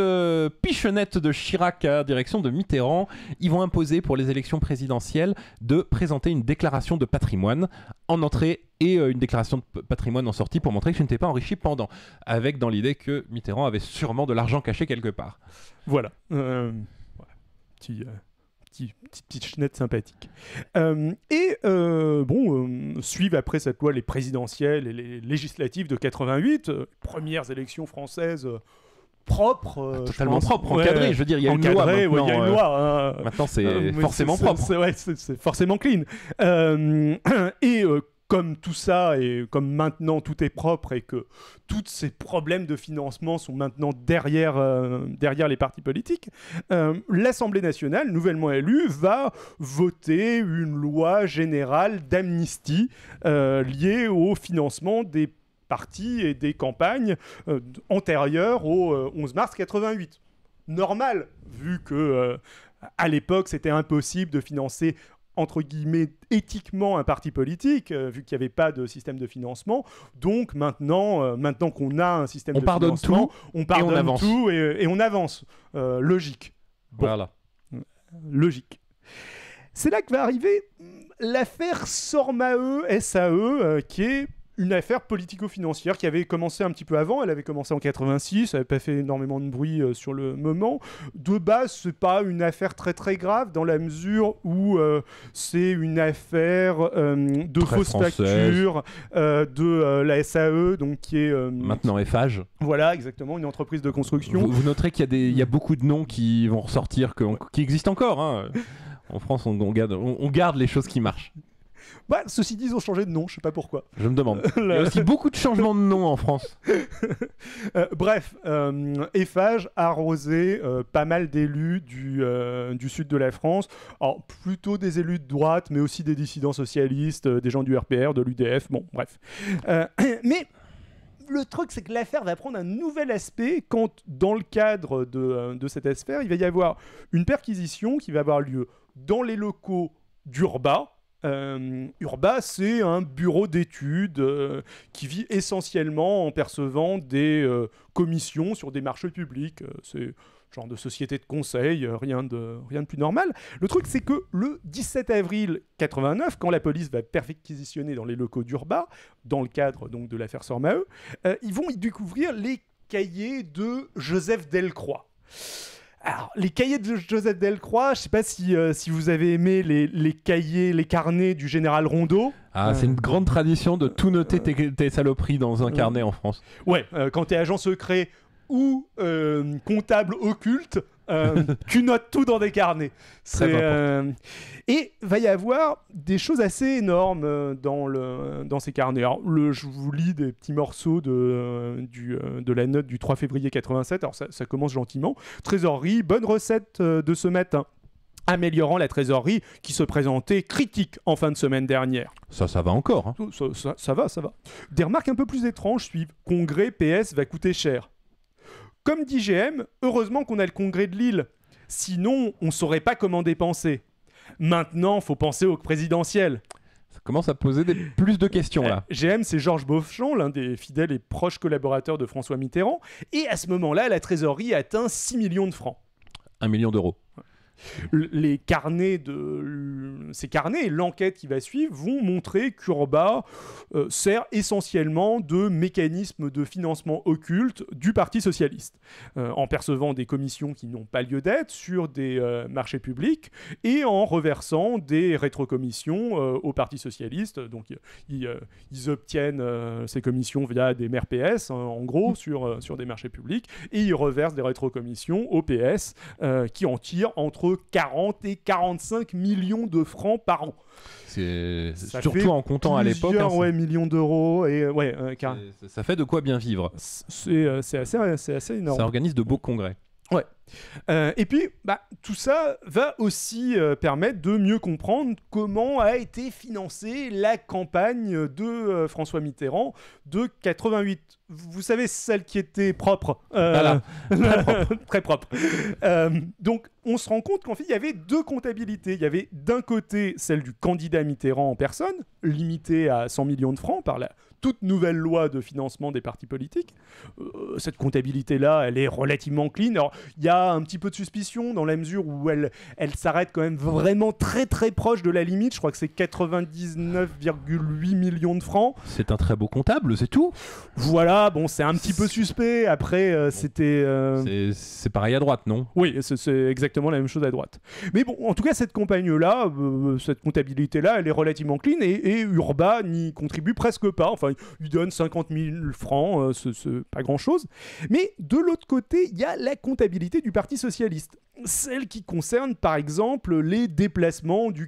pichonnette de Chirac à direction de Mitterrand, ils vont imposer pour les élections présidentielles de présenter une déclaration de patrimoine en entrée et une déclaration de patrimoine en sortie pour montrer que je n'étais pas enrichi pendant, avec dans l'idée que Mitterrand avait sûrement de l'argent caché quelque part. Voilà. Petite chenette sympathique. Suivent après cette loi les présidentielles et les législatives de 88, premières élections françaises propres. Totalement propres, encadrées. Ouais, je veux dire, il y a une loi. Maintenant, c'est forcément propre. C'est forcément clean. Comme tout ça, et comme maintenant tout est propre et que tous ces problèmes de financement sont maintenant derrière les partis politiques, l'Assemblée nationale, nouvellement élue, va voter une loi générale d'amnistie liée au financement des partis et des campagnes antérieures au 11 mars 88. Normal, vu que à l'époque, c'était impossible de financer entre guillemets, éthiquement un parti politique, vu qu'il n'y avait pas de système de financement. Donc maintenant qu'on a un système de financement, on pardonne tout et on avance. Logique. Bon. Voilà. Logique. C'est là que va arriver l'affaire SAE, qui est une affaire politico-financière qui avait commencé un petit peu avant, elle avait commencé en 86, elle n'avait pas fait énormément de bruit sur le moment. De base, c'est pas une affaire très très grave dans la mesure où c'est une affaire de fausse facture de la SAE, donc qui est... maintenant Eiffage. Voilà, exactement, une entreprise de construction. Vous noterez qu'il y a beaucoup de noms qui vont ressortir, qui existent encore. Hein. En France, on garde les choses qui marchent. Ceci dit, ils ont changé de nom, je sais pas pourquoi. Je me demande. Il y a aussi beaucoup de changements de nom en France. Bref, Eiffage a arrosé pas mal d'élus du sud de la France. Alors, plutôt des élus de droite, mais aussi des dissidents socialistes, des gens du RPR, de l'UDF, bon, bref. Mais... le truc, c'est que l'affaire va prendre un nouvel aspect quand, dans le cadre de cette affaire, il va y avoir une perquisition qui va avoir lieu dans les locaux d'Urba. Urba, c'est un bureau d'études qui vit essentiellement en percevant des commissions sur des marchés publics. C'est genre de société de conseil, rien de plus normal. Le truc, c'est que le 17 avril 89, quand la police va perquisitionner dans les locaux d'Urba, dans le cadre donc de l'affaire Sormae, ils vont y découvrir les cahiers de Joseph Delcroix. Alors, les cahiers de Joseph Delcroix, je ne sais pas si, si vous avez aimé les cahiers, les carnets du général Rondeau. Ah, c'est une grande tradition de tout noter tes saloperies dans un carnet en France. Ouais, quand t'es agent secret ou comptable occulte, tu notes tout dans des carnets. Et va y avoir des choses assez énormes dans ces carnets. Alors, je vous lis des petits morceaux de la note du 3 février 87. Alors, ça commence gentiment. Trésorerie, bonne recette de ce matin. Améliorant la trésorerie qui se présentait critique en fin de semaine dernière. Ça va encore. Hein. Ça va. Des remarques un peu plus étranges suivent. Congrès PS va coûter cher. Comme dit GM, heureusement qu'on a le congrès de Lille. Sinon, on ne saurait pas comment dépenser. Maintenant, faut penser au présidentiel. Ça commence à poser plus de questions, là. GM, c'est Georges Beauchamp, l'un des fidèles et proches collaborateurs de François Mitterrand. Et à ce moment-là, la trésorerie atteint 6 millions de francs. 1 million d'euros. Les carnets ces carnets et l'enquête qui va suivre vont montrer qu'Urba sert essentiellement de mécanisme de financement occulte du Parti Socialiste, en percevant des commissions qui n'ont pas lieu d'être sur des marchés publics et en reversant des rétrocommissions au Parti Socialiste. Donc ils obtiennent ces commissions via des maires PS, en gros, sur des marchés publics, et ils reversent des rétrocommissions au PS qui en tirent entre 40 et 45 millions de francs par an. C'est surtout en comptant à l'époque. Hein, millions d'euros. Et ouais, ça fait de quoi bien vivre. C'est assez énorme. Ça organise de beaux congrès. Ouais. Et puis, tout ça va aussi permettre de mieux comprendre comment a été financée la campagne de François Mitterrand de 88. Vous savez, celle qui était propre. Voilà. Très propre. Donc, on se rend compte qu'en fait, il y avait deux comptabilités. Il y avait d'un côté celle du candidat Mitterrand en personne, limitée à 100 millions de francs par la toute nouvelle loi de financement des partis politiques. Cette comptabilité-là, elle est relativement clean. Alors, il y a un petit peu de suspicion dans la mesure où elle s'arrête quand même vraiment très très proche de la limite. Je crois que c'est 99,8 millions de francs. C'est un très beau comptable, c'est tout. Voilà, bon, c'est un petit peu suspect. Après, c'était... C'est pareil à droite, non? Oui, c'est exactement la même chose à droite. Mais bon, en tout cas, cette campagne-là, cette comptabilité-là, elle est relativement clean et Urba n'y contribue presque pas. Enfin, il donne 50 000 francs, c'est pas grand-chose. Mais de l'autre côté, il y a la comptabilité du Parti Socialiste, celle qui concerne par exemple les déplacements des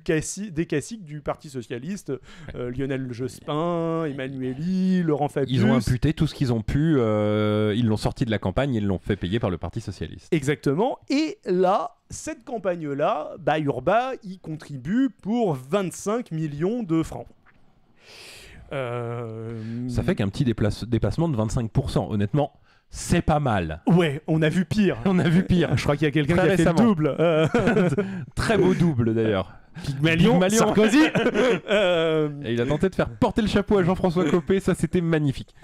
caciques du Parti Socialiste, Lionel Jospin, Emmanueli, Laurent Fabius. Ils ont imputé tout ce qu'ils ont pu, ils l'ont sorti de la campagne, ils l'ont fait payer par le Parti Socialiste. Exactement, et là, cette campagne-là, Urba y contribue pour 25 millions de francs. Ça fait qu'un petit déplacement de 25%, honnêtement, c'est pas mal. Ouais, on a vu pire. Je crois qu'il y a quelqu'un qui a fait le double. Très beau double d'ailleurs. Pygmalion, Sarkozy. Et il a tenté de faire porter le chapeau à Jean-François Copé, ça c'était magnifique.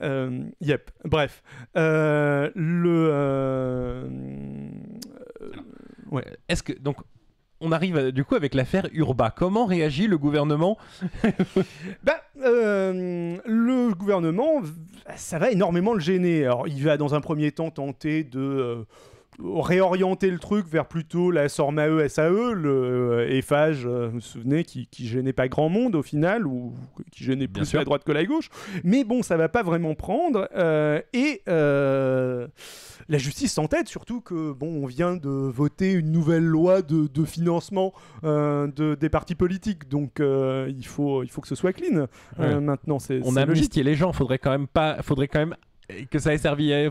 Yep, bref. Est-ce que... donc on arrive du coup avec l'affaire Urba. Comment réagit le gouvernement? Le gouvernement, ça va énormément le gêner. Alors, il va dans un premier temps tenter de réorienter le truc vers plutôt la SORMAE, SAE, le EFAGE, vous vous souvenez, qui gênait pas grand monde au final, ou qui gênait plus la droite que la gauche. Mais bon, ça va pas vraiment prendre. La justice en tête, surtout que bon, on vient de voter une nouvelle loi de financement des partis politiques, donc il faut que ce soit clean. Maintenant, on a amnistié les gens, faudrait quand même pas que ça ait servi à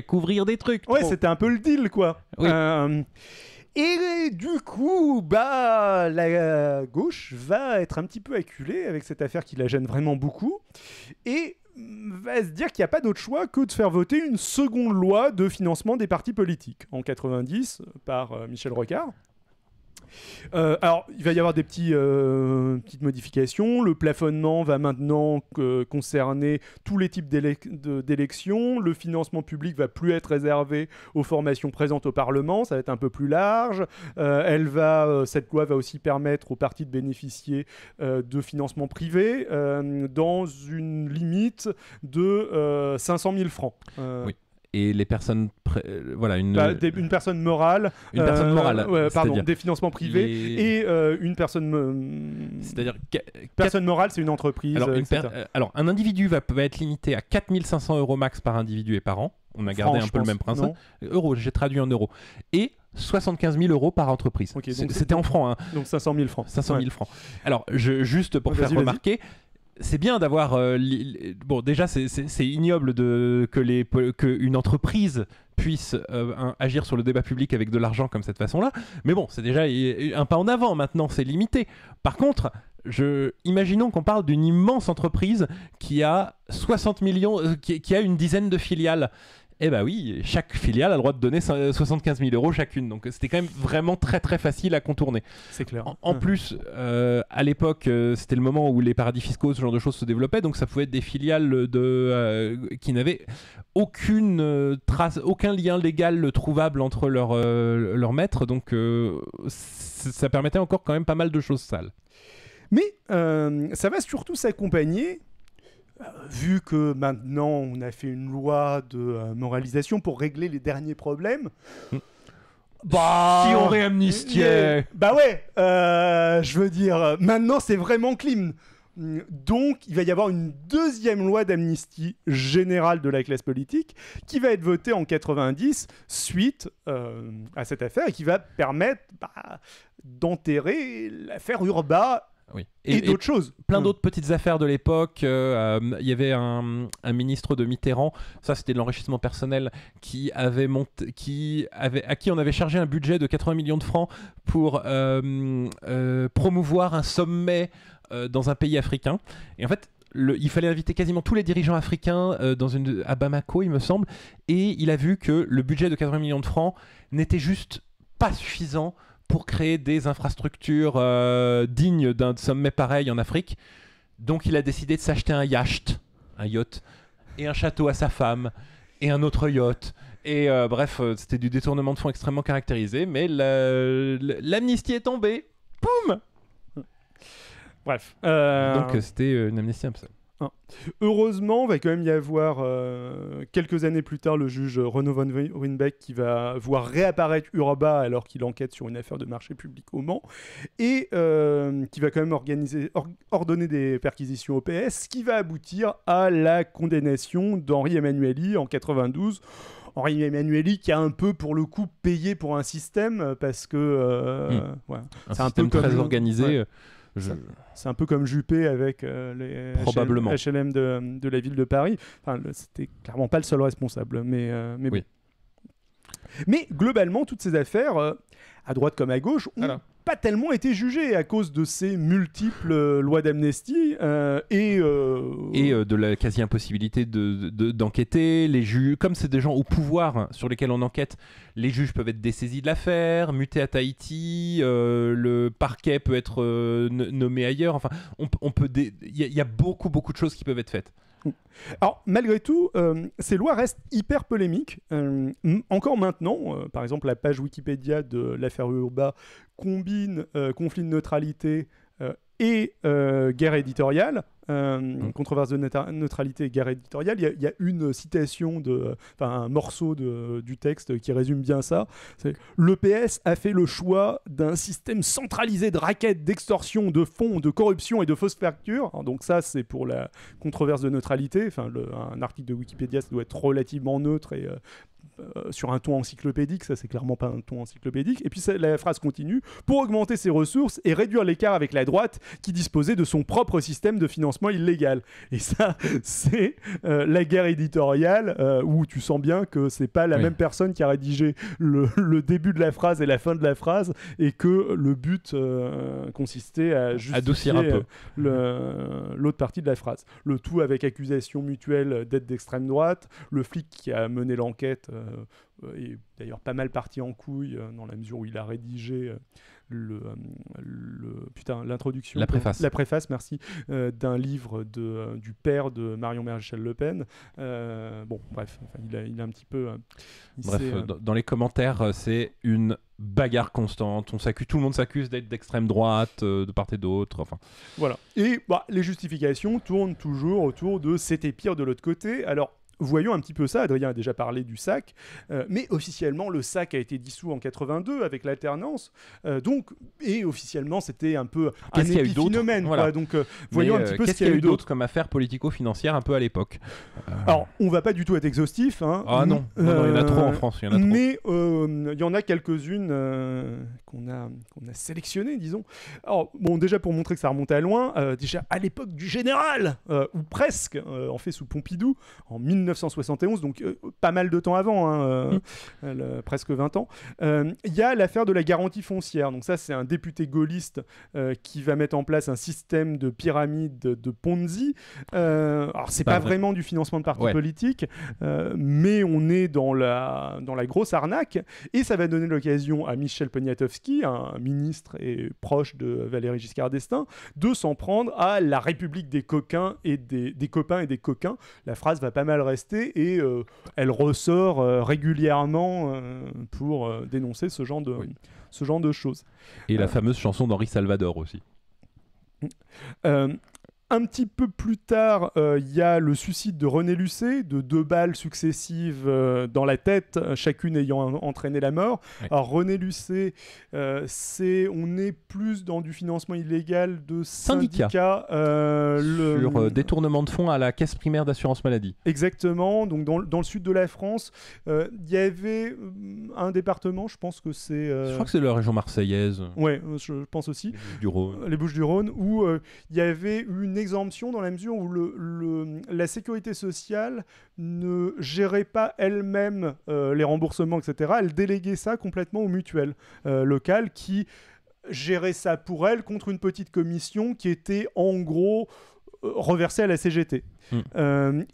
couvrir des trucs. Ouais, c'était un peu le deal, quoi. Oui. Et du coup, la gauche va être un petit peu acculée avec cette affaire qui la gêne vraiment beaucoup, et va se dire qu'il n'y a pas d'autre choix que de faire voter une seconde loi de financement des partis politiques, en 90, par Michel Rocard. Alors, il va y avoir des petites modifications. Le plafonnement va maintenant concerner tous les types d'élections. Le financement public va plus être réservé aux formations présentes au Parlement. Ça va être un peu plus large. Cette loi va aussi permettre aux partis de bénéficier de financement privé dans une limite de 500 000 francs. Oui. et les personnes... Voilà, une personne morale. Une personne morale. Pardon, des financements privés et une personne... C'est-à-dire... Personne morale, c'est une entreprise. Alors, un individu va être limité à 4 500 € max par individu et par an. On a gardé un peu le même principe. Euros, j'ai traduit en euros. Et 75 000 € par entreprise. Okay, c'était en francs. Hein. Donc 500 000 francs. 500 000 francs. Alors, juste pour faire remarquer... C'est bien d'avoir... Bon, déjà, c'est ignoble qu'une entreprise puisse agir sur le débat public avec de l'argent comme cette façon-là. Mais bon, c'est déjà un pas en avant maintenant, c'est limité. Par contre, imaginons qu'on parle d'une immense entreprise qui a 60 millions... qui a une dizaine de filiales. Eh ben oui, chaque filiale a le droit de donner 75 000 € chacune. Donc c'était quand même vraiment très très facile à contourner. C'est clair. En plus, à l'époque, c'était le moment où les paradis fiscaux, ce genre de choses se développaient. Donc ça pouvait être des filiales qui n'avaient aucune trace, aucun lien légal trouvable entre leur maître. Donc ça permettait encore quand même pas mal de choses sales. Mais ça va surtout s'accompagner... Vu que maintenant on a fait une loi de moralisation pour régler les derniers problèmes, bah si on réamnistiait, bah ouais, je veux dire, maintenant c'est vraiment clean. Donc il va y avoir une deuxième loi d'amnistie générale de la classe politique qui va être votée en 90 suite à cette affaire et qui va permettre d'enterrer l'affaire Urba. Oui. Et d'autres choses. Plein d'autres petites affaires de l'époque. Il y avait un ministre de Mitterrand, ça c'était de l'enrichissement personnel, à qui on avait chargé un budget de 80 millions de francs pour promouvoir un sommet dans un pays africain. Et en fait, il fallait inviter quasiment tous les dirigeants africains à Bamako, il me semble. Et il a vu que le budget de 80 millions de francs n'était juste pas suffisant pour créer des infrastructures dignes d'un sommet pareil en Afrique. Donc il a décidé de s'acheter un yacht, et un château à sa femme, et un autre yacht. Et bref, c'était du détournement de fonds extrêmement caractérisé, mais l'amnistie est tombée. Poum. Bref. Donc c'était une amnistie absolue. Heureusement, il va quand même y avoir quelques années plus tard le juge Renaud Van Ruynbeck qui va voir réapparaître Urba alors qu'il enquête sur une affaire de marché public au Mans et qui va quand même ordonner des perquisitions au PS, ce qui va aboutir à la condamnation d'Henri Emmanuelli en 92. Henri Emmanuelli qui a un peu pour le coup payé pour un système parce que ouais, c'est un peu comme très organisé. Ouais. C'est un peu comme Juppé avec les HLM de la ville de Paris. Enfin, c'était clairement pas le seul responsable, mais oui. Mais globalement, toutes ces affaires, à droite comme à gauche, ont pas tellement été jugées à cause de ces multiples lois d'amnistie et de la quasi-impossibilité d'enquêter. Comme c'est des gens au pouvoir sur lesquels on enquête, les juges peuvent être dessaisis de l'affaire, mutés à Tahiti, le parquet peut être nommé ailleurs. Enfin, il y a beaucoup de choses qui peuvent être faites. Alors malgré tout, ces lois restent hyper polémiques. Encore maintenant, par exemple la page Wikipédia de l'affaire Urba combine conflit de neutralité et guerre éditoriale, controverse de neutralité et guerre éditoriale. Il y a une citation, un morceau du texte qui résume bien ça. C'est « Le PS a fait le choix d'un système centralisé de raquettes, d'extorsion, de fonds, de corruption et de fausses factures. » Donc ça, c'est pour la controverse de neutralité. Enfin, un article de Wikipédia, ça doit être relativement neutre et... sur un ton encyclopédique, ça c'est clairement pas un ton encyclopédique. Et puis la phrase continue: pour augmenter ses ressources et réduire l'écart avec la droite qui disposait de son propre système de financement illégal. Et ça c'est la guerre éditoriale où tu sens bien que c'est pas la même personne qui a rédigé le début de la phrase et la fin de la phrase et que le but consistait à justifier, adoucir un peu l'autre partie de la phrase. Le tout avec accusation mutuelle d'aide d'extrême droite, le flic qui a mené l'enquête et d'ailleurs pas mal parti en couille dans la mesure où il a rédigé l'introduction, la préface merci, d'un livre du père de Marion Maréchal Le Pen. Bon bref, il a un petit peu dans les commentaires c'est une bagarre constante, tout le monde s'accuse d'être d'extrême droite, de part et d'autre, enfin voilà. Et les justifications tournent toujours autour de c'était pire de l'autre côté. Alors voyons un petit peu ça. Adrien a déjà parlé du SAC, mais officiellement, le SAC a été dissous en 82 avec l'alternance. Donc, et officiellement, c'était un peu un épiphénomène. Voilà. Donc, voyons un petit peu ce qu'il y a eu d'autre comme affaire politico-financière un peu à l'époque. Alors, on ne va pas du tout être exhaustif. Hein. Ah non, il y en a trop en France. Il y en a trop. Mais il y en a quelques-unes qu'on a sélectionnées, disons. Alors, bon, déjà pour montrer que ça remonte à loin, déjà à l'époque du Général, ou presque, en fait sous Pompidou, en 1971, donc pas mal de temps avant, hein, presque 20 ans, il y a l'affaire de la garantie foncière. Donc ça, c'est un député gaulliste qui va mettre en place un système de pyramide de Ponzi. Alors, c'est pas vraiment du financement de partis politiques, mais on est dans la grosse arnaque, et ça va donner l'occasion à Michel Poniatowski, un ministre et proche de Valérie Giscard d'Estaing, de s'en prendre à la République des coquins et des copains et des coquins. La phrase va pas mal rester, et elle ressort régulièrement pour dénoncer ce genre de choses. Et la fameuse chanson d'Henri Salvador aussi. Un petit peu plus tard, il y a le suicide de René Lucet, de 2 balles successives dans la tête, chacune ayant entraîné la mort. Oui. Alors René Lucet, on est plus dans du financement illégal de syndicats. Sur détournement de fonds à la caisse primaire d'assurance maladie. Exactement, donc dans le sud de la France, il y avait un département, je pense que c'est... Je crois que c'est la région marseillaise. Oui, je pense aussi. Les Bouches-du-Rhône, où il y avait une exemption dans la mesure où la sécurité sociale ne gérait pas elle-même les remboursements, etc. Elle déléguait ça complètement aux mutuelles locales qui géraient ça pour elle contre une petite commission qui était en gros reversée à la CGT.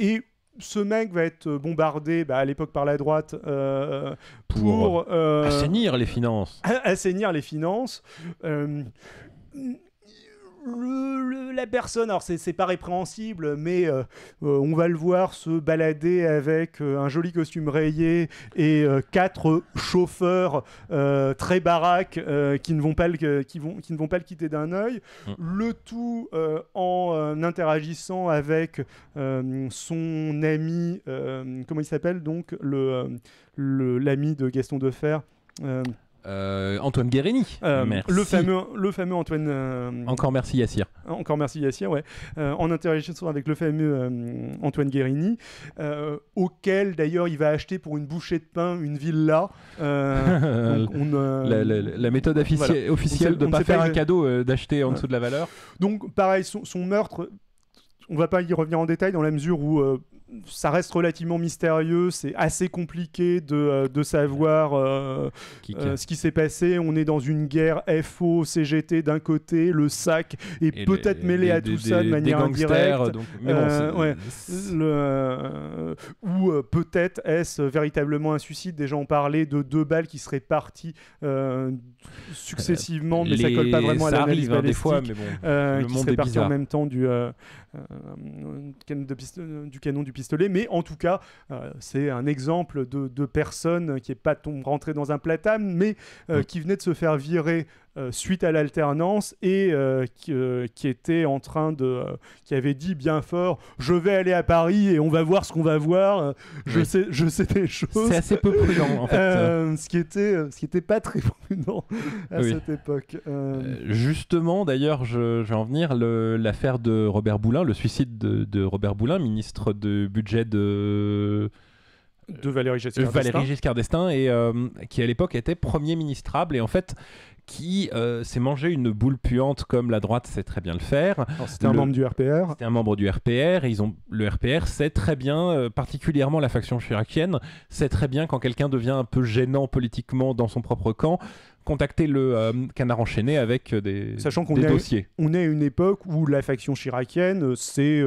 Et ce mec va être bombardé à l'époque par la droite pour assainir les finances. Assainir les finances. La personne, alors c'est pas répréhensible, mais on va le voir se balader avec un joli costume rayé et 4 chauffeurs très baraques qui ne vont pas le quitter d'un œil. Le tout en interagissant avec son ami, comment il s'appelle donc, l'ami de Gaston Deferre. Antoine Guérini, le fameux Antoine. Encore merci Yassir. Encore merci Yassir, ouais. En interaction avec le fameux Antoine Guérini, auquel d'ailleurs il va acheter pour une bouchée de pain une villa. Donc la méthode officielle de ne pas faire un cadeau, d'acheter en dessous de la valeur. Donc pareil, son meurtre, on va pas y revenir en détail dans la mesure où ça reste relativement mystérieux, c'est assez compliqué de savoir ce qui s'est passé. On est dans une guerre FO-CGT d'un côté, le SAC est peut-être mêlé à tout ça de manière indirecte. Ou peut-être est-ce véritablement un suicide. Déjà on parlait de 2 balles qui seraient parties successivement, mais ça colle pas vraiment à l'analyse balistique, qui seraient parties en même temps du canon du pistolet. Mais en tout cas, c'est un exemple de personne qui n'est pas rentrée dans un platane, mais qui venait de se faire virer suite à l'alternance, et qui était en train de... qui avait dit bien fort « Je vais aller à Paris et on va voir ce qu'on va voir. Je sais des choses. » C'est assez peu prudent, en fait. Ce qui était pas très prudent à cette époque. Justement, d'ailleurs, je vais en venir, l'affaire de Robert Boulin, le suicide de Robert Boulin, ministre du budget de Valérie Giscard d'Estaing, et qui à l'époque était premier ministrable, et en fait qui s'est mangé une boule puante comme la droite sait très bien le faire. C'était un membre du RPR. C'était un membre du RPR. Le RPR sait très bien, particulièrement la faction chiracienne, sait très bien quand quelqu'un devient un peu gênant politiquement dans son propre camp, contacter le Canard Enchaîné avec des dossiers. On est à une époque où la faction chiracienne, c'est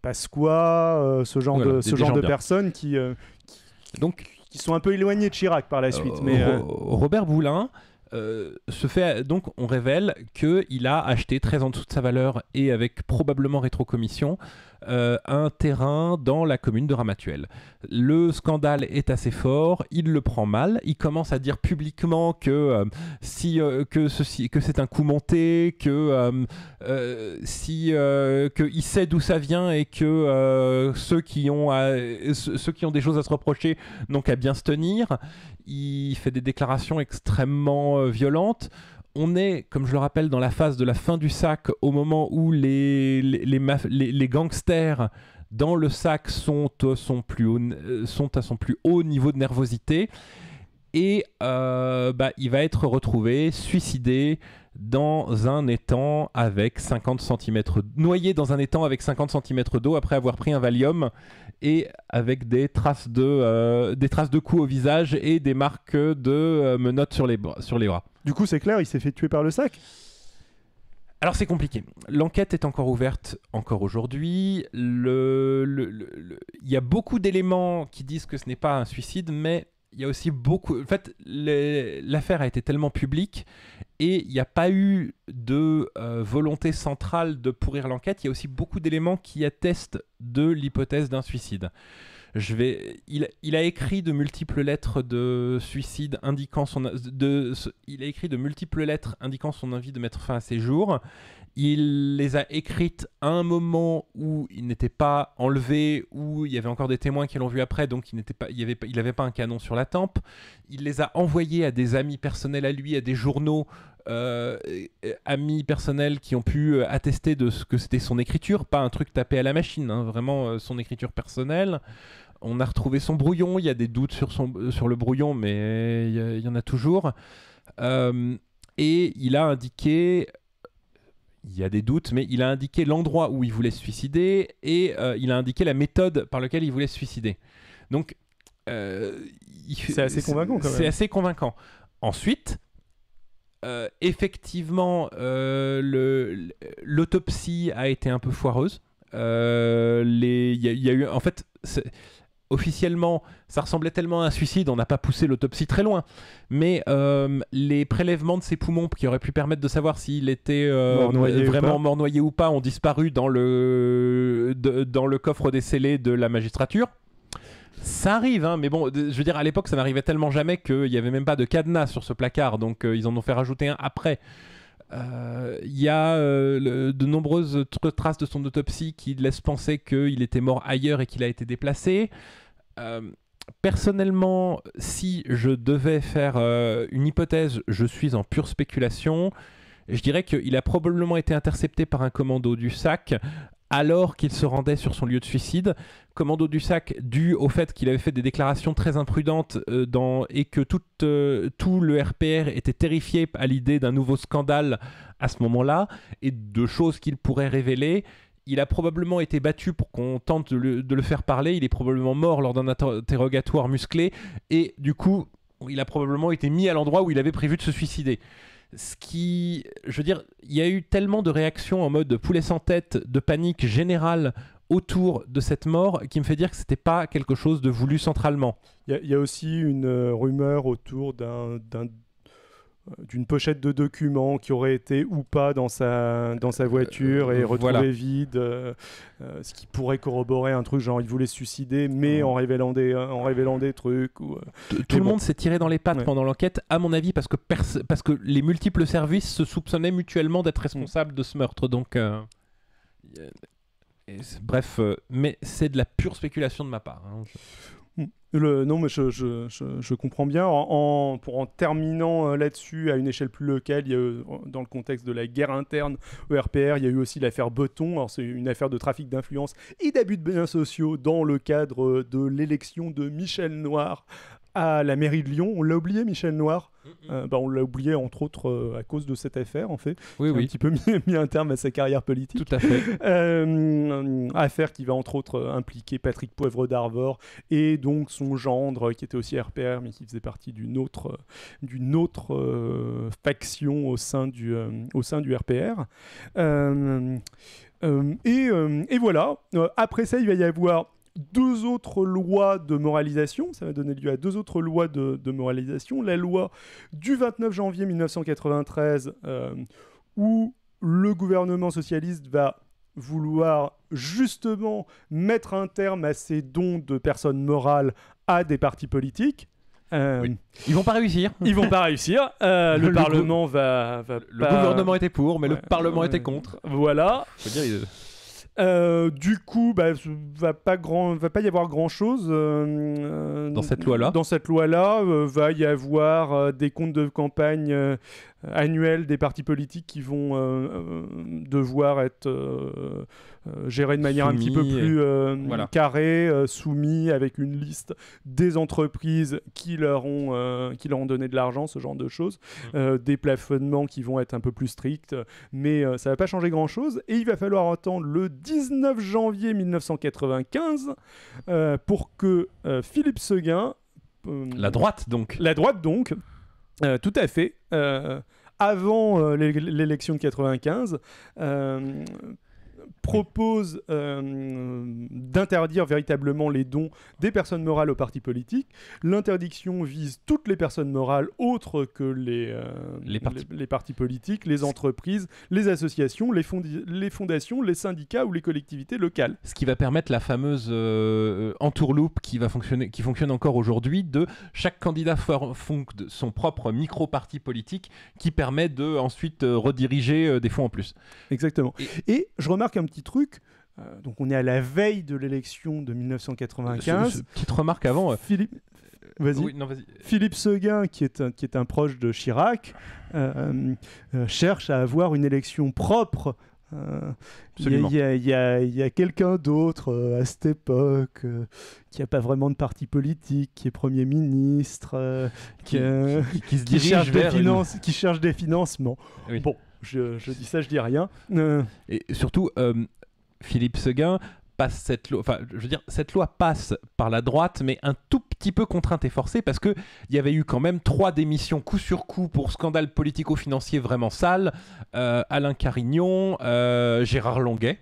Pasqua, ce genre de personnes qui sont un peu éloignées de Chirac par la suite. Robert Boulin... se fait, donc on révèle qu'il a acheté très en dessous de sa valeur et avec probablement rétrocommission un terrain dans la commune de Ramatuelle. Le scandale est assez fort, il le prend mal, il commence à dire publiquement que c'est un coup monté, qu'il sait d'où ça vient et que ceux qui ont des choses à se reprocher n'ont qu'à bien se tenir. Il fait des déclarations extrêmement violentes. On est, comme je le rappelle, dans la phase de la fin du SAC, au moment où les gangsters dans le SAC sont à son plus haut niveau de nervosité. Et il va être retrouvé suicidé dans un étang avec 50 cm noyé dans un étang avec 50 cm d'eau après avoir pris un Valium et avec des traces de coups au visage et des marques de menottes sur les bras. Du coup, c'est clair, il s'est fait tuer par le SAC. Alors c'est compliqué. L'enquête est encore ouverte, encore aujourd'hui. Il y a beaucoup d'éléments qui disent que ce n'est pas un suicide, mais il y a aussi beaucoup... En fait, l'affaire a été tellement publique et il n'y a pas eu de volonté centrale de pourrir l'enquête. Il y a aussi beaucoup d'éléments qui attestent de l'hypothèse d'un suicide. Il a écrit de multiples lettres de suicide indiquant son envie de mettre fin à ses jours. Il les a écrites à un moment où il n'était pas enlevé, où il y avait encore des témoins qui l'ont vu après, donc il n'avait pas un canon sur la tempe. Il les a envoyés à des amis personnels à lui, à des journaux amis personnels qui ont pu attester de ce que c'était son écriture, pas un truc tapé à la machine, hein, vraiment son écriture personnelle. On a retrouvé son brouillon, il y a des doutes sur le brouillon, mais il y en a toujours. Et il a indiqué... Il y a des doutes, mais il a indiqué l'endroit où il voulait se suicider et il a indiqué la méthode par laquelle il voulait se suicider. Donc, c'est assez convaincant quand même. C'est assez convaincant. Ensuite, effectivement, l'autopsie a été un peu foireuse. Il y a eu, en fait, officiellement, ça ressemblait tellement à un suicide, on n'a pas poussé l'autopsie très loin. Mais les prélèvements de ses poumons qui auraient pu permettre de savoir s'il était mort noyé ou pas ont disparu dans le coffre des scellés de la magistrature. Ça arrive, hein, mais bon, je veux dire, à l'époque, ça n'arrivait tellement jamais qu'il n'y avait même pas de cadenas sur ce placard, donc ils en ont fait rajouter un après. Il y a de nombreuses traces de son autopsie qui laissent penser qu'il était mort ailleurs et qu'il a été déplacé. Personnellement, si je devais faire une hypothèse, je suis en pure spéculation, je dirais qu'il a probablement été intercepté par un commando du SAC alors qu'il se rendait sur son lieu de suicide. Commando du SAC dû au fait qu'il avait fait des déclarations très imprudentes et que tout le RPR était terrifié à l'idée d'un nouveau scandale à ce moment-là et de choses qu'il pourrait révéler. Il a probablement été battu pour qu'on tente de le faire parler. Il est probablement mort lors d'un interrogatoire musclé et du coup, il a probablement été mis à l'endroit où il avait prévu de se suicider. Ce qui, je veux dire, il y a eu tellement de réactions en mode poulet sans tête, de panique générale autour de cette mort qui me fait dire que c'était pas quelque chose de voulu centralement. Il y a aussi une rumeur autour d'une pochette de documents qui aurait été ou pas dans sa voiture et retrouvée vide, ce qui pourrait corroborer un truc genre il voulait se suicider mais en révélant des trucs. Tout le monde s'est tiré dans les pattes pendant l'enquête, à mon avis, parce que les multiples services se soupçonnaient mutuellement d'être responsables de ce meurtre. Donc, bref, mais c'est de la pure spéculation de ma part. Hein. Non, mais je comprends bien. Pour en terminant là-dessus, à une échelle plus locale, il y a eu, dans le contexte de la guerre interne au RPR, il y a eu aussi l'affaire Beton. Alors, c'est une affaire de trafic d'influence et d'abus de biens sociaux dans le cadre de l'élection de Michel Noir à la mairie de Lyon. On l'a oublié, Michel Noir. On l'a oublié, entre autres, à cause de cette affaire, en fait. Oui. Un petit peu mis un terme à sa carrière politique. Tout à fait. Affaire qui va, entre autres, impliquer Patrick Poivre d'Arvor et donc son gendre, qui était aussi RPR, mais qui faisait partie d'une autre faction au sein du RPR. Et voilà. Après ça, il va y avoir deux autres lois de moralisation, ça va donner lieu à deux autres lois de moralisation. La loi du 29 janvier 1993, où le gouvernement socialiste va vouloir justement mettre un terme à ces dons de personnes morales à des partis politiques. Oui. Ils vont pas réussir. Ils vont pas réussir. Le Parlement va le pas... gouvernement était pour, mais ouais, le Parlement était contre. Voilà. Faut dire, du coup, bah, va pas y avoir grand chose dans cette loi-là. Dans cette loi-là, va y avoir des comptes de campagne annuels des partis politiques qui vont devoir être gérés de manière soumis, un petit peu plus voilà, carrée, soumis, avec une liste des entreprises qui leur ont donné de l'argent, ce genre de choses, des plafonnements qui vont être un peu plus stricts, mais ça va pas changer grand-chose. Et il va falloir attendre le 19 janvier 1995 pour que Philippe Seguin... la droite, donc. La droite, donc. Tout à fait. Avant l'élection de 1995, propose d'interdire véritablement les dons des personnes morales aux partis politiques. L'interdiction vise toutes les personnes morales autres que les partis politiques, les entreprises, les associations, les fondations, les syndicats ou les collectivités locales. Ce qui va permettre la fameuse entourloupe qui fonctionne encore aujourd'hui, de chaque candidat fonde son propre micro-parti politique qui permet de ensuite rediriger des fonds en plus. Exactement. Et je remarque un petit truc, donc on est à la veille de l'élection de 1995. Petite remarque avant. Philippe Seguin, qui est un proche de Chirac, cherche à avoir une élection propre. Il y a quelqu'un d'autre à cette époque qui n'a pas vraiment de parti politique, qui est Premier ministre, qui se dirige vers qui cherche des financements. Oui. Bon. Je dis ça, je dis rien. Et surtout, Philippe Seguin passe cette loi. Enfin, je veux dire, cette loi passe par la droite, mais un tout petit peu contrainte et forcée, parce que il y avait eu quand même 3 démissions coup sur coup pour scandale politico-financier vraiment sale. Alain Carignon, Gérard Longuet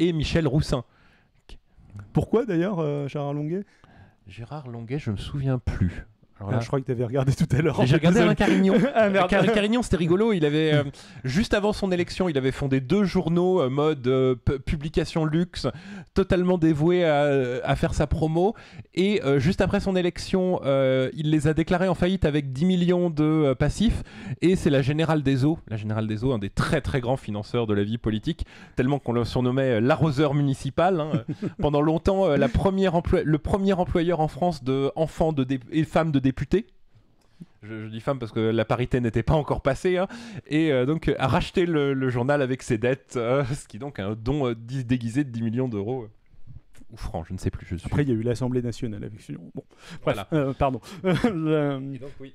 et Michel Roussin. Pourquoi d'ailleurs Gérard Longuet? Gérard Longuet, je me souviens plus. Alors là, je crois que tu avais regardé tout à l'heure. J'ai regardé Alain Carignon. Carignon, c'était rigolo. Il avait, juste avant son élection, il avait fondé 2 journaux mode publication luxe, totalement dévoués à faire sa promo. Et juste après son élection, il les a déclarés en faillite avec 10 millions de passifs. Et c'est la Générale des Eaux. La Générale des Eaux, un des très très grands financeurs de la vie politique, tellement qu'on le surnommait l'arroseur municipal. Hein. Pendant longtemps, le premier employeur en France d'enfants et femmes de député, je dis femme parce que la parité n'était pas encore passée, hein, et donc a racheté le journal avec ses dettes, ce qui donc un don déguisé de 10 millions d'euros. Ou francs, je ne sais plus. Après, il y a eu l'Assemblée nationale avec ce nom. Bon, voilà. Pardon. Et donc, oui,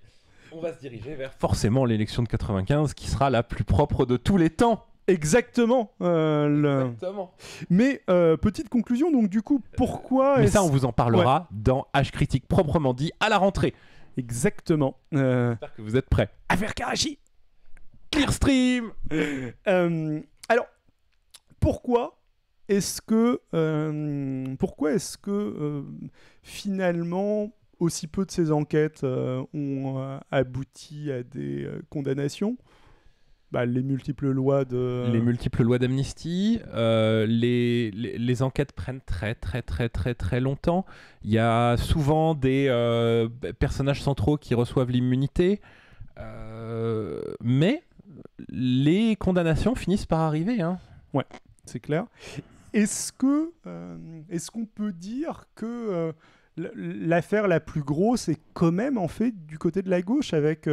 on va se diriger vers forcément l'élection de 95 qui sera la plus propre de tous les temps. Exactement. Exactement. Mais petite conclusion, donc du coup, pourquoi... Mais ça, on vous en parlera dans H Critique proprement dit à la rentrée. Exactement. J'espère que vous êtes prêts. Affaire Karachi. Clearstream. Alors, pourquoi est-ce que finalement aussi peu de ces enquêtes ont abouti à des condamnations? Bah, les multiples lois d'amnistie, les enquêtes prennent très longtemps. Il y a souvent des personnages centraux qui reçoivent l'immunité, mais les condamnations finissent par arriver. Hein. Ouais, c'est clair. Est-ce qu'on peut dire que l'affaire la plus grosse est quand même en fait du côté de la gauche, avec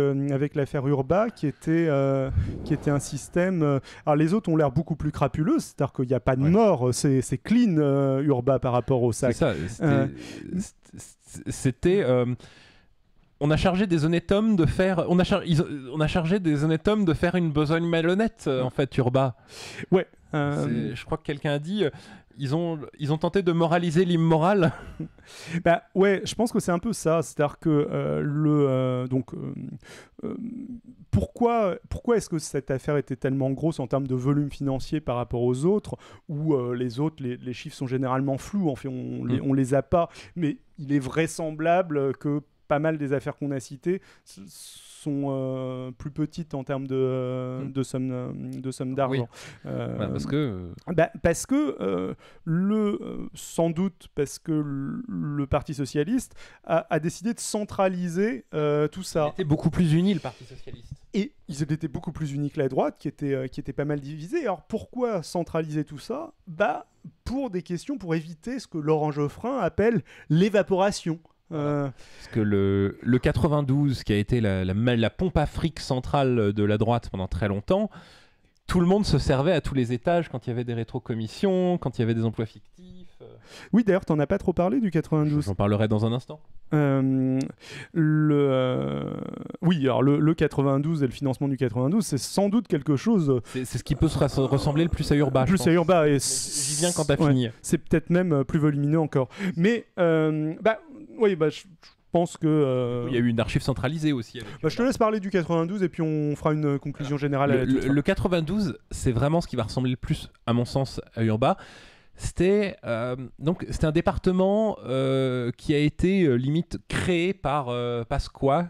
l'affaire Urba, qui était un système... alors les autres ont l'air beaucoup plus crapuleux, c'est-à-dire qu'il n'y a pas de mort, c'est clean Urba par rapport au SAC. C'est ça, c'était... on a chargé des honnêtes hommes de faire... On a chargé des honnêtes hommes de faire une besogne malhonnête, en fait, Urba. Ouais. Je crois que quelqu'un a dit... Ils ont tenté de moraliser l'immoral. Bah ouais, je pense que c'est un peu ça. C'est-à-dire que pourquoi est-ce que cette affaire était tellement grosse en termes de volume financier par rapport aux autres, où les autres, les chiffres sont généralement flous. En fait, on les a pas. Mais il est vraisemblable que pas mal des affaires qu'on a citées sont plus petites en termes de sommes d'argent. Oui. Bah parce que... Bah parce que sans doute parce que le Parti Socialiste a décidé de centraliser tout ça. Il était beaucoup plus uni, le Parti Socialiste. Et ils étaient beaucoup plus unis que la droite, qui était pas mal divisée. Alors pourquoi centraliser tout ça? Bah pour des questions, pour éviter ce que Laurent Geoffrin appelle l'évaporation. Parce que le 92, qui a été la pompe à fric centrale de la droite pendant très longtemps, tout le monde se servait à tous les étages quand il y avait des rétrocommissions, quand il y avait des emplois fictifs. Oui, d'ailleurs, t'en as pas trop parlé du 92. J'en parlerai dans un instant. Oui, alors le 92 et le financement du 92, c'est sans doute quelque chose... C'est ce qui peut se ressembler le plus à Urba. Plus à Urba. J'y viens quand t'as fini. C'est peut-être même plus volumineux encore. Mais, je pense que... Il y a eu une archive centralisée aussi. Je te laisse parler du 92 et puis on fera une conclusion générale. Le 92, c'est vraiment ce qui va ressembler le plus, à mon sens, à Urba. C'était un département qui a été limite créé par Pasqua,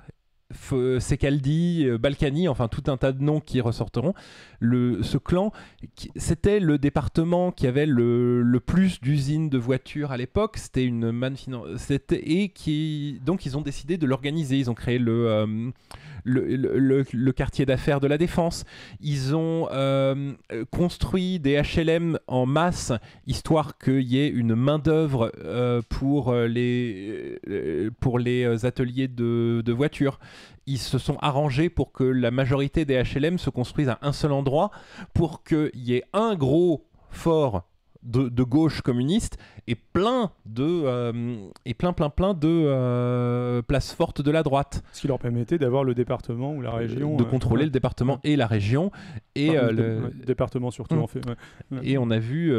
Secaldi, Balkany, enfin tout un tas de noms qui ressortiront. Ce clan, c'était le département qui avait le plus d'usines de voitures à l'époque. C'était une manne finance. Donc ils ont décidé de l'organiser. Ils ont créé le quartier d'affaires de la Défense. Ils ont construit des HLM en masse, histoire qu'il y ait une main d'œuvre pour les ateliers de voitures. Ils se sont arrangés pour que la majorité des HLM se construisent à un seul endroit, pour qu'il y ait un gros fort de gauche communiste et plein de places fortes de la droite. Ce qui leur permettait d'avoir le département ou la région. De contrôler le département et la région. Et le département surtout en fait. Ouais. Et on a vu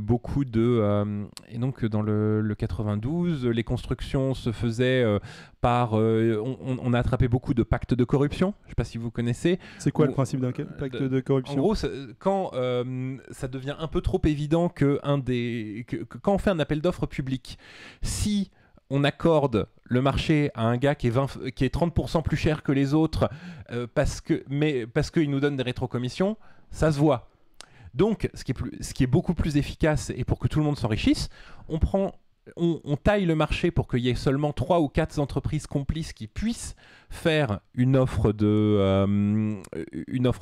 beaucoup de... Et donc dans le 92, les constructions se faisaient par... on a attrapé beaucoup de pactes de corruption. Je ne sais pas si vous connaissez. C'est quoi le principe d'un pacte de corruption? En gros, quand ça devient un peu trop évident que quand on fait un appel d'offres public, si on accorde le marché à un gars qui est 30% plus cher que les autres parce qu'il nous donne des rétrocommissions, ça se voit. Donc, ce qui est beaucoup plus efficace et pour que tout le monde s'enrichisse, on taille le marché pour qu'il y ait seulement 3 ou 4 entreprises complices qui puissent faire une offre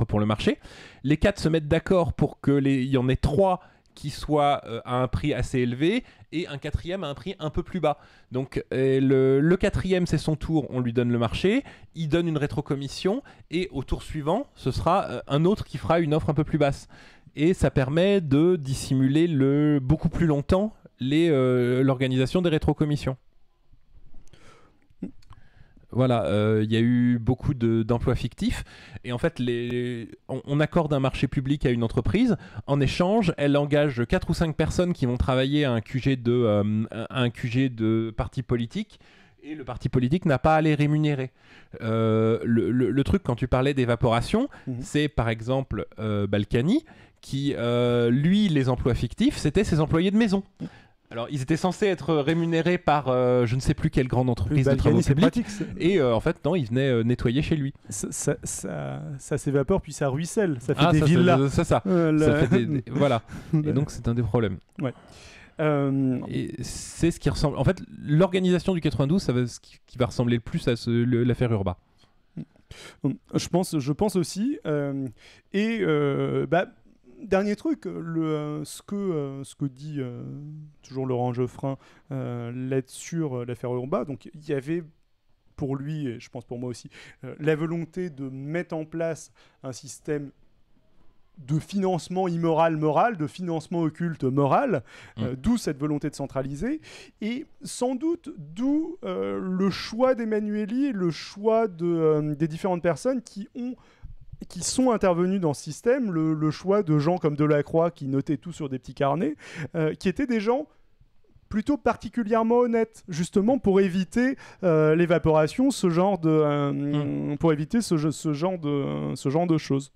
pour le marché. Les 4 se mettent d'accord pour qu'il y en ait 3 qui soit à un prix assez élevé et un quatrième à un prix un peu plus bas. Donc le quatrième, c'est son tour, on lui donne le marché, il donne une rétrocommission et au tour suivant, ce sera un autre qui fera une offre un peu plus basse. Et ça permet de dissimuler beaucoup plus longtemps l'organisation des rétrocommissions. Voilà, y a eu beaucoup d'emplois fictifs et en fait, on accorde un marché public à une entreprise. En échange, elle engage 4 ou 5 personnes qui vont travailler à un QG de parti politique et le parti politique n'a pas à les rémunérer. Le truc, quand tu parlais d'évaporation, c'est par exemple Balkany qui, lui, les emplois fictifs, c'était ses employés de maison. Alors, ils étaient censés être rémunérés par je ne sais plus quelle grande entreprise de travaux publics. Et en fait, non, ils venaient nettoyer chez lui. Ça s'évapore, puis ça ruisselle. Ça fait des villas. Voilà. Et donc, c'est un des problèmes. Ouais. Et c'est ce qui ressemble... En fait, l'organisation du 92, ce qui va ressembler le plus à l'affaire Urba. Je pense aussi. Dernier truc, ce que dit toujours Laurent Geoffrin là-dessus, l'affaire Urba, donc il y avait pour lui, et je pense pour moi aussi, la volonté de mettre en place un système de financement immoral moral, de financement occulte moral, d'où cette volonté de centraliser, et sans doute d'où le choix d'Emmanueli, le choix des différentes personnes qui ont qui sont intervenus dans ce système, le choix de gens comme Delacroix qui notaient tout sur des petits carnets, qui étaient des gens plutôt particulièrement honnêtes, justement pour éviter l'évaporation, ce genre de choses.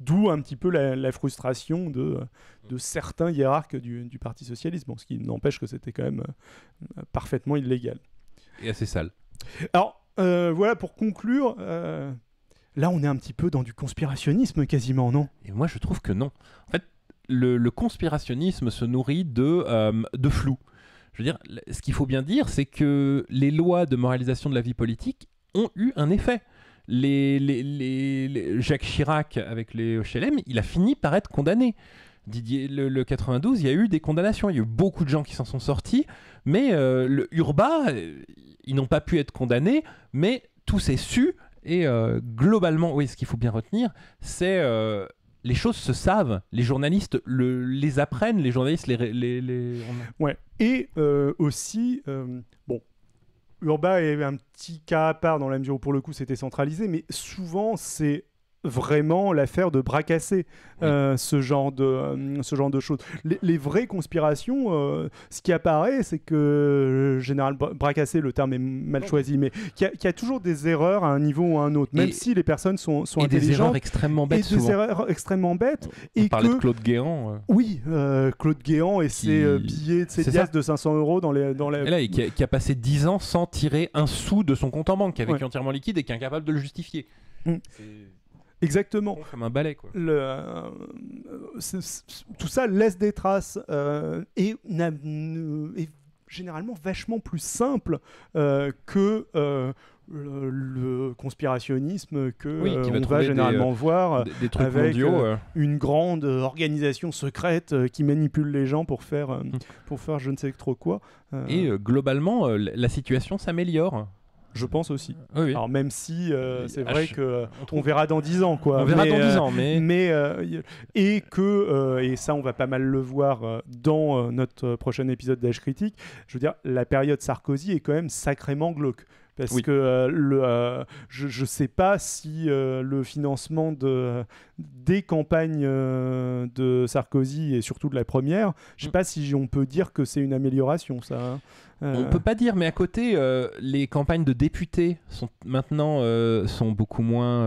D'où un petit peu la frustration de certains hiérarques du Parti Socialiste, bon, ce qui n'empêche que c'était quand même parfaitement illégal. Et assez sale. Alors, voilà, pour conclure, là on est un petit peu dans du conspirationnisme quasiment, non? Et moi je trouve que non. En fait, le conspirationnisme se nourrit de flou. Je veux dire, ce qu'il faut bien dire, c'est que les lois de moralisation de la vie politique ont eu un effet. Jacques Chirac avec les HLM, il a fini par être condamné. Didier, le 92, il y a eu des condamnations, il y a eu beaucoup de gens qui s'en sont sortis, mais le Urba, ils n'ont pas pu être condamnés, mais tout s'est su, et globalement, oui, ce qu'il faut bien retenir, c'est les choses se savent, les journalistes les apprennent, les journalistes les... Ouais, et aussi, bon... Urba est un petit cas à part dans la mesure où, pour le coup, c'était centralisé, mais souvent, c'est vraiment l'affaire de bras cassés, ce genre de choses. Les vraies conspirations, ce qui apparaît, c'est que, général, bras cassés, le terme est mal choisi, mais qu'il y a toujours des erreurs à un niveau ou à un autre, même si les personnes sont intelligentes. Des erreurs extrêmement bêtes, souvent. Des erreurs extrêmement bêtes. On parlait de Claude Guéant. Oui, Claude Guéant et ses billets, ses pièces de 500 € dans les... Et là, qui a passé 10 ans sans tirer un sou de son compte en banque, qui est entièrement liquide et qui est incapable de le justifier. Exactement. Comme un balai, quoi. Tout ça laisse des traces et généralement vachement plus simple que le conspirationnisme que on va généralement voir des trucs avec mondiaux, une grande organisation secrète qui manipule les gens pour faire je ne sais trop quoi. Et globalement, la situation s'améliore. Je pense aussi. Oui. Alors même si c'est vrai qu'on verra dans 10 ans, quoi. On verra dans 10 ans, et ça on va pas mal le voir dans notre prochain épisode d'Âge Critique. Je veux dire, la période Sarkozy est quand même sacrément glauque. Parce que je sais pas si le financement des campagnes de Sarkozy et surtout de la première, je sais pas si on peut dire que c'est une amélioration, ça. On peut pas dire, mais à côté, les campagnes de députés sont maintenant sont beaucoup moins.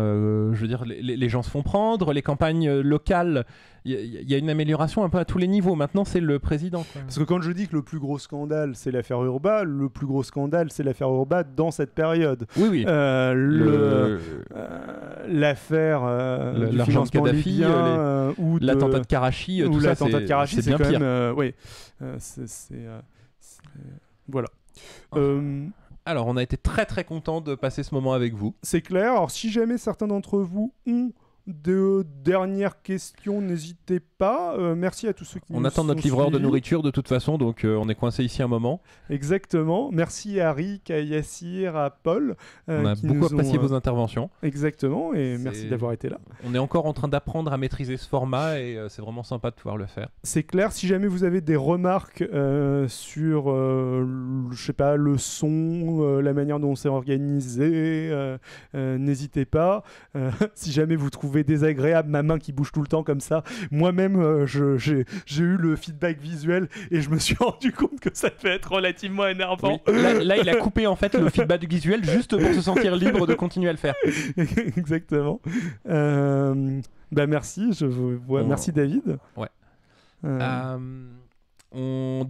Je veux dire, les gens se font prendre. Les campagnes locales, il y a une amélioration un peu à tous les niveaux. Maintenant, c'est le président, quoi. Parce que quand je dis que le plus gros scandale, c'est l'affaire Urba, le plus gros scandale, c'est l'affaire Urba dans cette période. Oui, oui. L'affaire du financement libyen, ou l'attentat de Karachi, tout ça, c'est bien pire. Voilà. Alors, on a été très très content de passer ce moment avec vous. C'est clair. Alors, si jamais certains d'entre vous ont de dernières questions, n'hésitez pas. Merci à tous ceux qui nous ont suivis. On attend notre livreur de nourriture de toute façon, donc on est coincé ici un moment. Exactement. Merci à Rick, à Yassir, à Paul. On a beaucoup apprécié vos interventions. Exactement, et merci d'avoir été là. On est encore en train d'apprendre à maîtriser ce format et c'est vraiment sympa de pouvoir le faire. C'est clair. Si jamais vous avez des remarques sur, je sais pas, le son, la manière dont on s'est organisé, n'hésitez pas. Si jamais vous trouvez désagréable ma main qui bouge tout le temps comme ça, moi-même j'ai eu le feedback visuel et je me suis rendu compte que ça peut être relativement énervant. Oui. Là il a coupé en fait le feedback visuel juste pour se sentir libre de continuer à le faire. Exactement. Merci, je vous vois. Merci David. Ouais. Du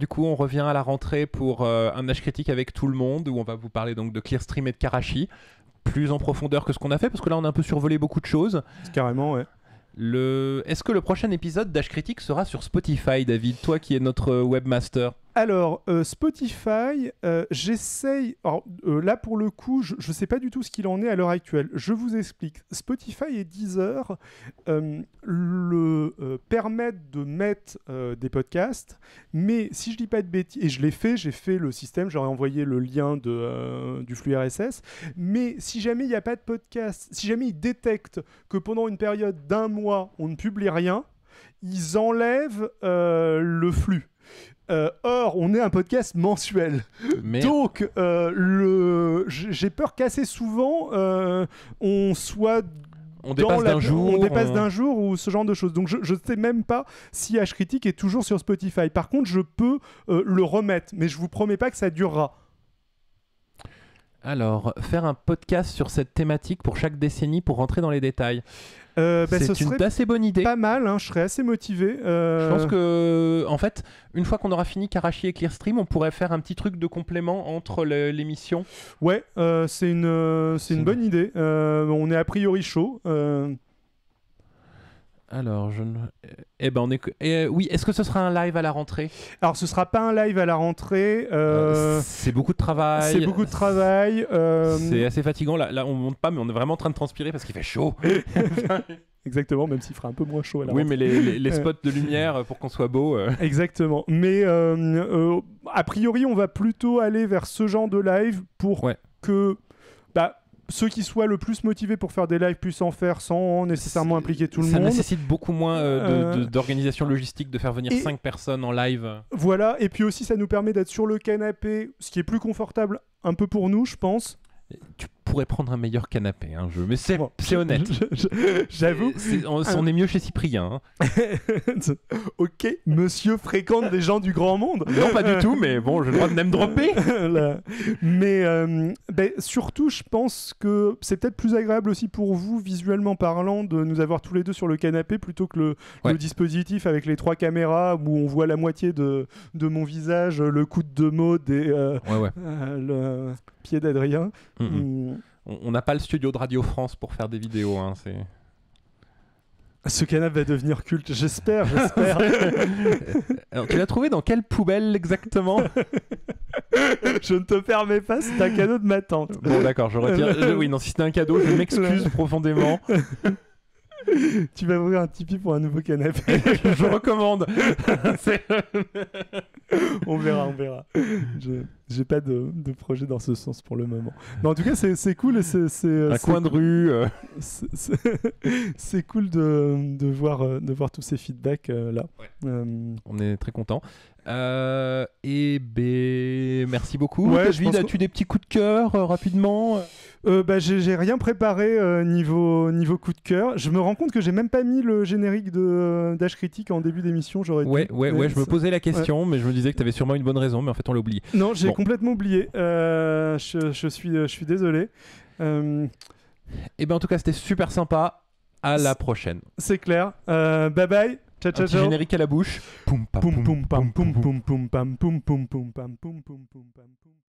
coup, on revient à la rentrée pour un Âge Critique avec tout le monde où on va vous parler donc de Clearstream et de Karachi. Plus en profondeur que ce qu'on a fait, parce que là on a un peu survolé beaucoup de choses. Carrément, ouais. Est-ce que le prochain épisode d'Âge Critique sera sur Spotify, David, toi qui es notre webmaster? Alors, Spotify, j'essaye... Alors, là, pour le coup, je ne sais pas du tout ce qu'il en est à l'heure actuelle. Je vous explique. Spotify et Deezer permettent de mettre des podcasts, mais si je ne dis pas de bêtises... Et je l'ai fait, j'ai fait le système, j'aurais envoyé le lien du flux RSS, mais si jamais il n'y a pas de podcast, si jamais ils détectent que pendant une période d'1 mois, on ne publie rien, ils enlèvent le flux. Or, on est un podcast mensuel. Mais... Donc, j'ai peur qu'assez souvent, on soit On dépasse d'un jour ou ce genre de choses. Donc je ne sais même pas si H Critique est toujours sur Spotify. Par contre, je peux le remettre, mais je vous promets pas que ça durera. Alors, faire un podcast sur cette thématique pour chaque décennie pour rentrer dans les détails. C'est une assez bonne idée. Pas mal, hein, je serais assez motivé. Je pense que, en fait, une fois qu'on aura fini Karachi et Clearstream, on pourrait faire un petit truc de complément entre l'émission. Ouais, c'est une bonne idée. On est a priori chaud. Alors, je ne... Eh ben, on est... oui, est-ce que ce sera un live à la rentrée? Alors, ce sera pas un live à la rentrée. C'est beaucoup de travail. C'est beaucoup de travail. C'est assez fatigant. Là, on monte pas, mais on est vraiment en train de transpirer parce qu'il fait chaud. Exactement, même s'il fera un peu moins chaud à la rentrée. Oui, mais les spots de lumière pour qu'on soit beau. Exactement. Mais a priori, on va plutôt aller vers ce genre de live pour que... Bah, ceux qui soient le plus motivés pour faire des lives puissent en faire sans nécessairement impliquer tout le monde. Ça nécessite beaucoup moins d'organisation logistique de faire venir 5 personnes en live. Voilà, et puis aussi ça nous permet d'être sur le canapé, ce qui est plus confortable un peu pour nous, je pense. Tu pourrais prendre un meilleur canapé, hein, mais c'est honnête. J'avoue. On est mieux chez Cyprien. Hein. Ok, monsieur fréquente des gens du grand monde. Non, pas du tout, mais bon, j'ai le droit de même dropper. Mais surtout, je pense que c'est peut-être plus agréable aussi pour vous, visuellement parlant, de nous avoir tous les deux sur le canapé plutôt que le dispositif avec les 3 caméras où on voit la moitié de mon visage, le coude de Maud et le pied d'Adrien. On n'a pas le studio de Radio France pour faire des vidéos. Hein, ce canapé va devenir culte, j'espère, j'espère. Alors, tu l'as trouvé dans quelle poubelle exactement? Je ne te permets pas, c'est un cadeau de ma tante. Bon, d'accord, je retire. Oui, non, si c'était un cadeau, je m'excuse profondément. Tu vas ouvrir un Tipeee pour un nouveau canapé. Je recommande. On verra, on verra. J'ai pas de projet dans ce sens pour le moment. Mais en tout cas, c'est cool. Un coin de rue. C'est cool de voir tous ces feedbacks là. Ouais. On est très contents. Et ben, merci beaucoup. Ouais, as-tu des petits coups de cœur rapidement? J'ai rien préparé niveau coup de cœur. Je me rends compte que j'ai même pas mis le générique d'H Critique en début d'émission. Ouais, je me posais la question, mais je me disais que tu avais sûrement une bonne raison, mais en fait on l'a oublié. Non, j'ai complètement oublié. Je suis désolé. Et ben en tout cas, c'était super sympa. À la prochaine. C'est clair. Bye bye. Ciao, ciao, ciao. Générique à la bouche. Poum pam poum pam poum pam poum pam poum pam poum pam poum pam poum.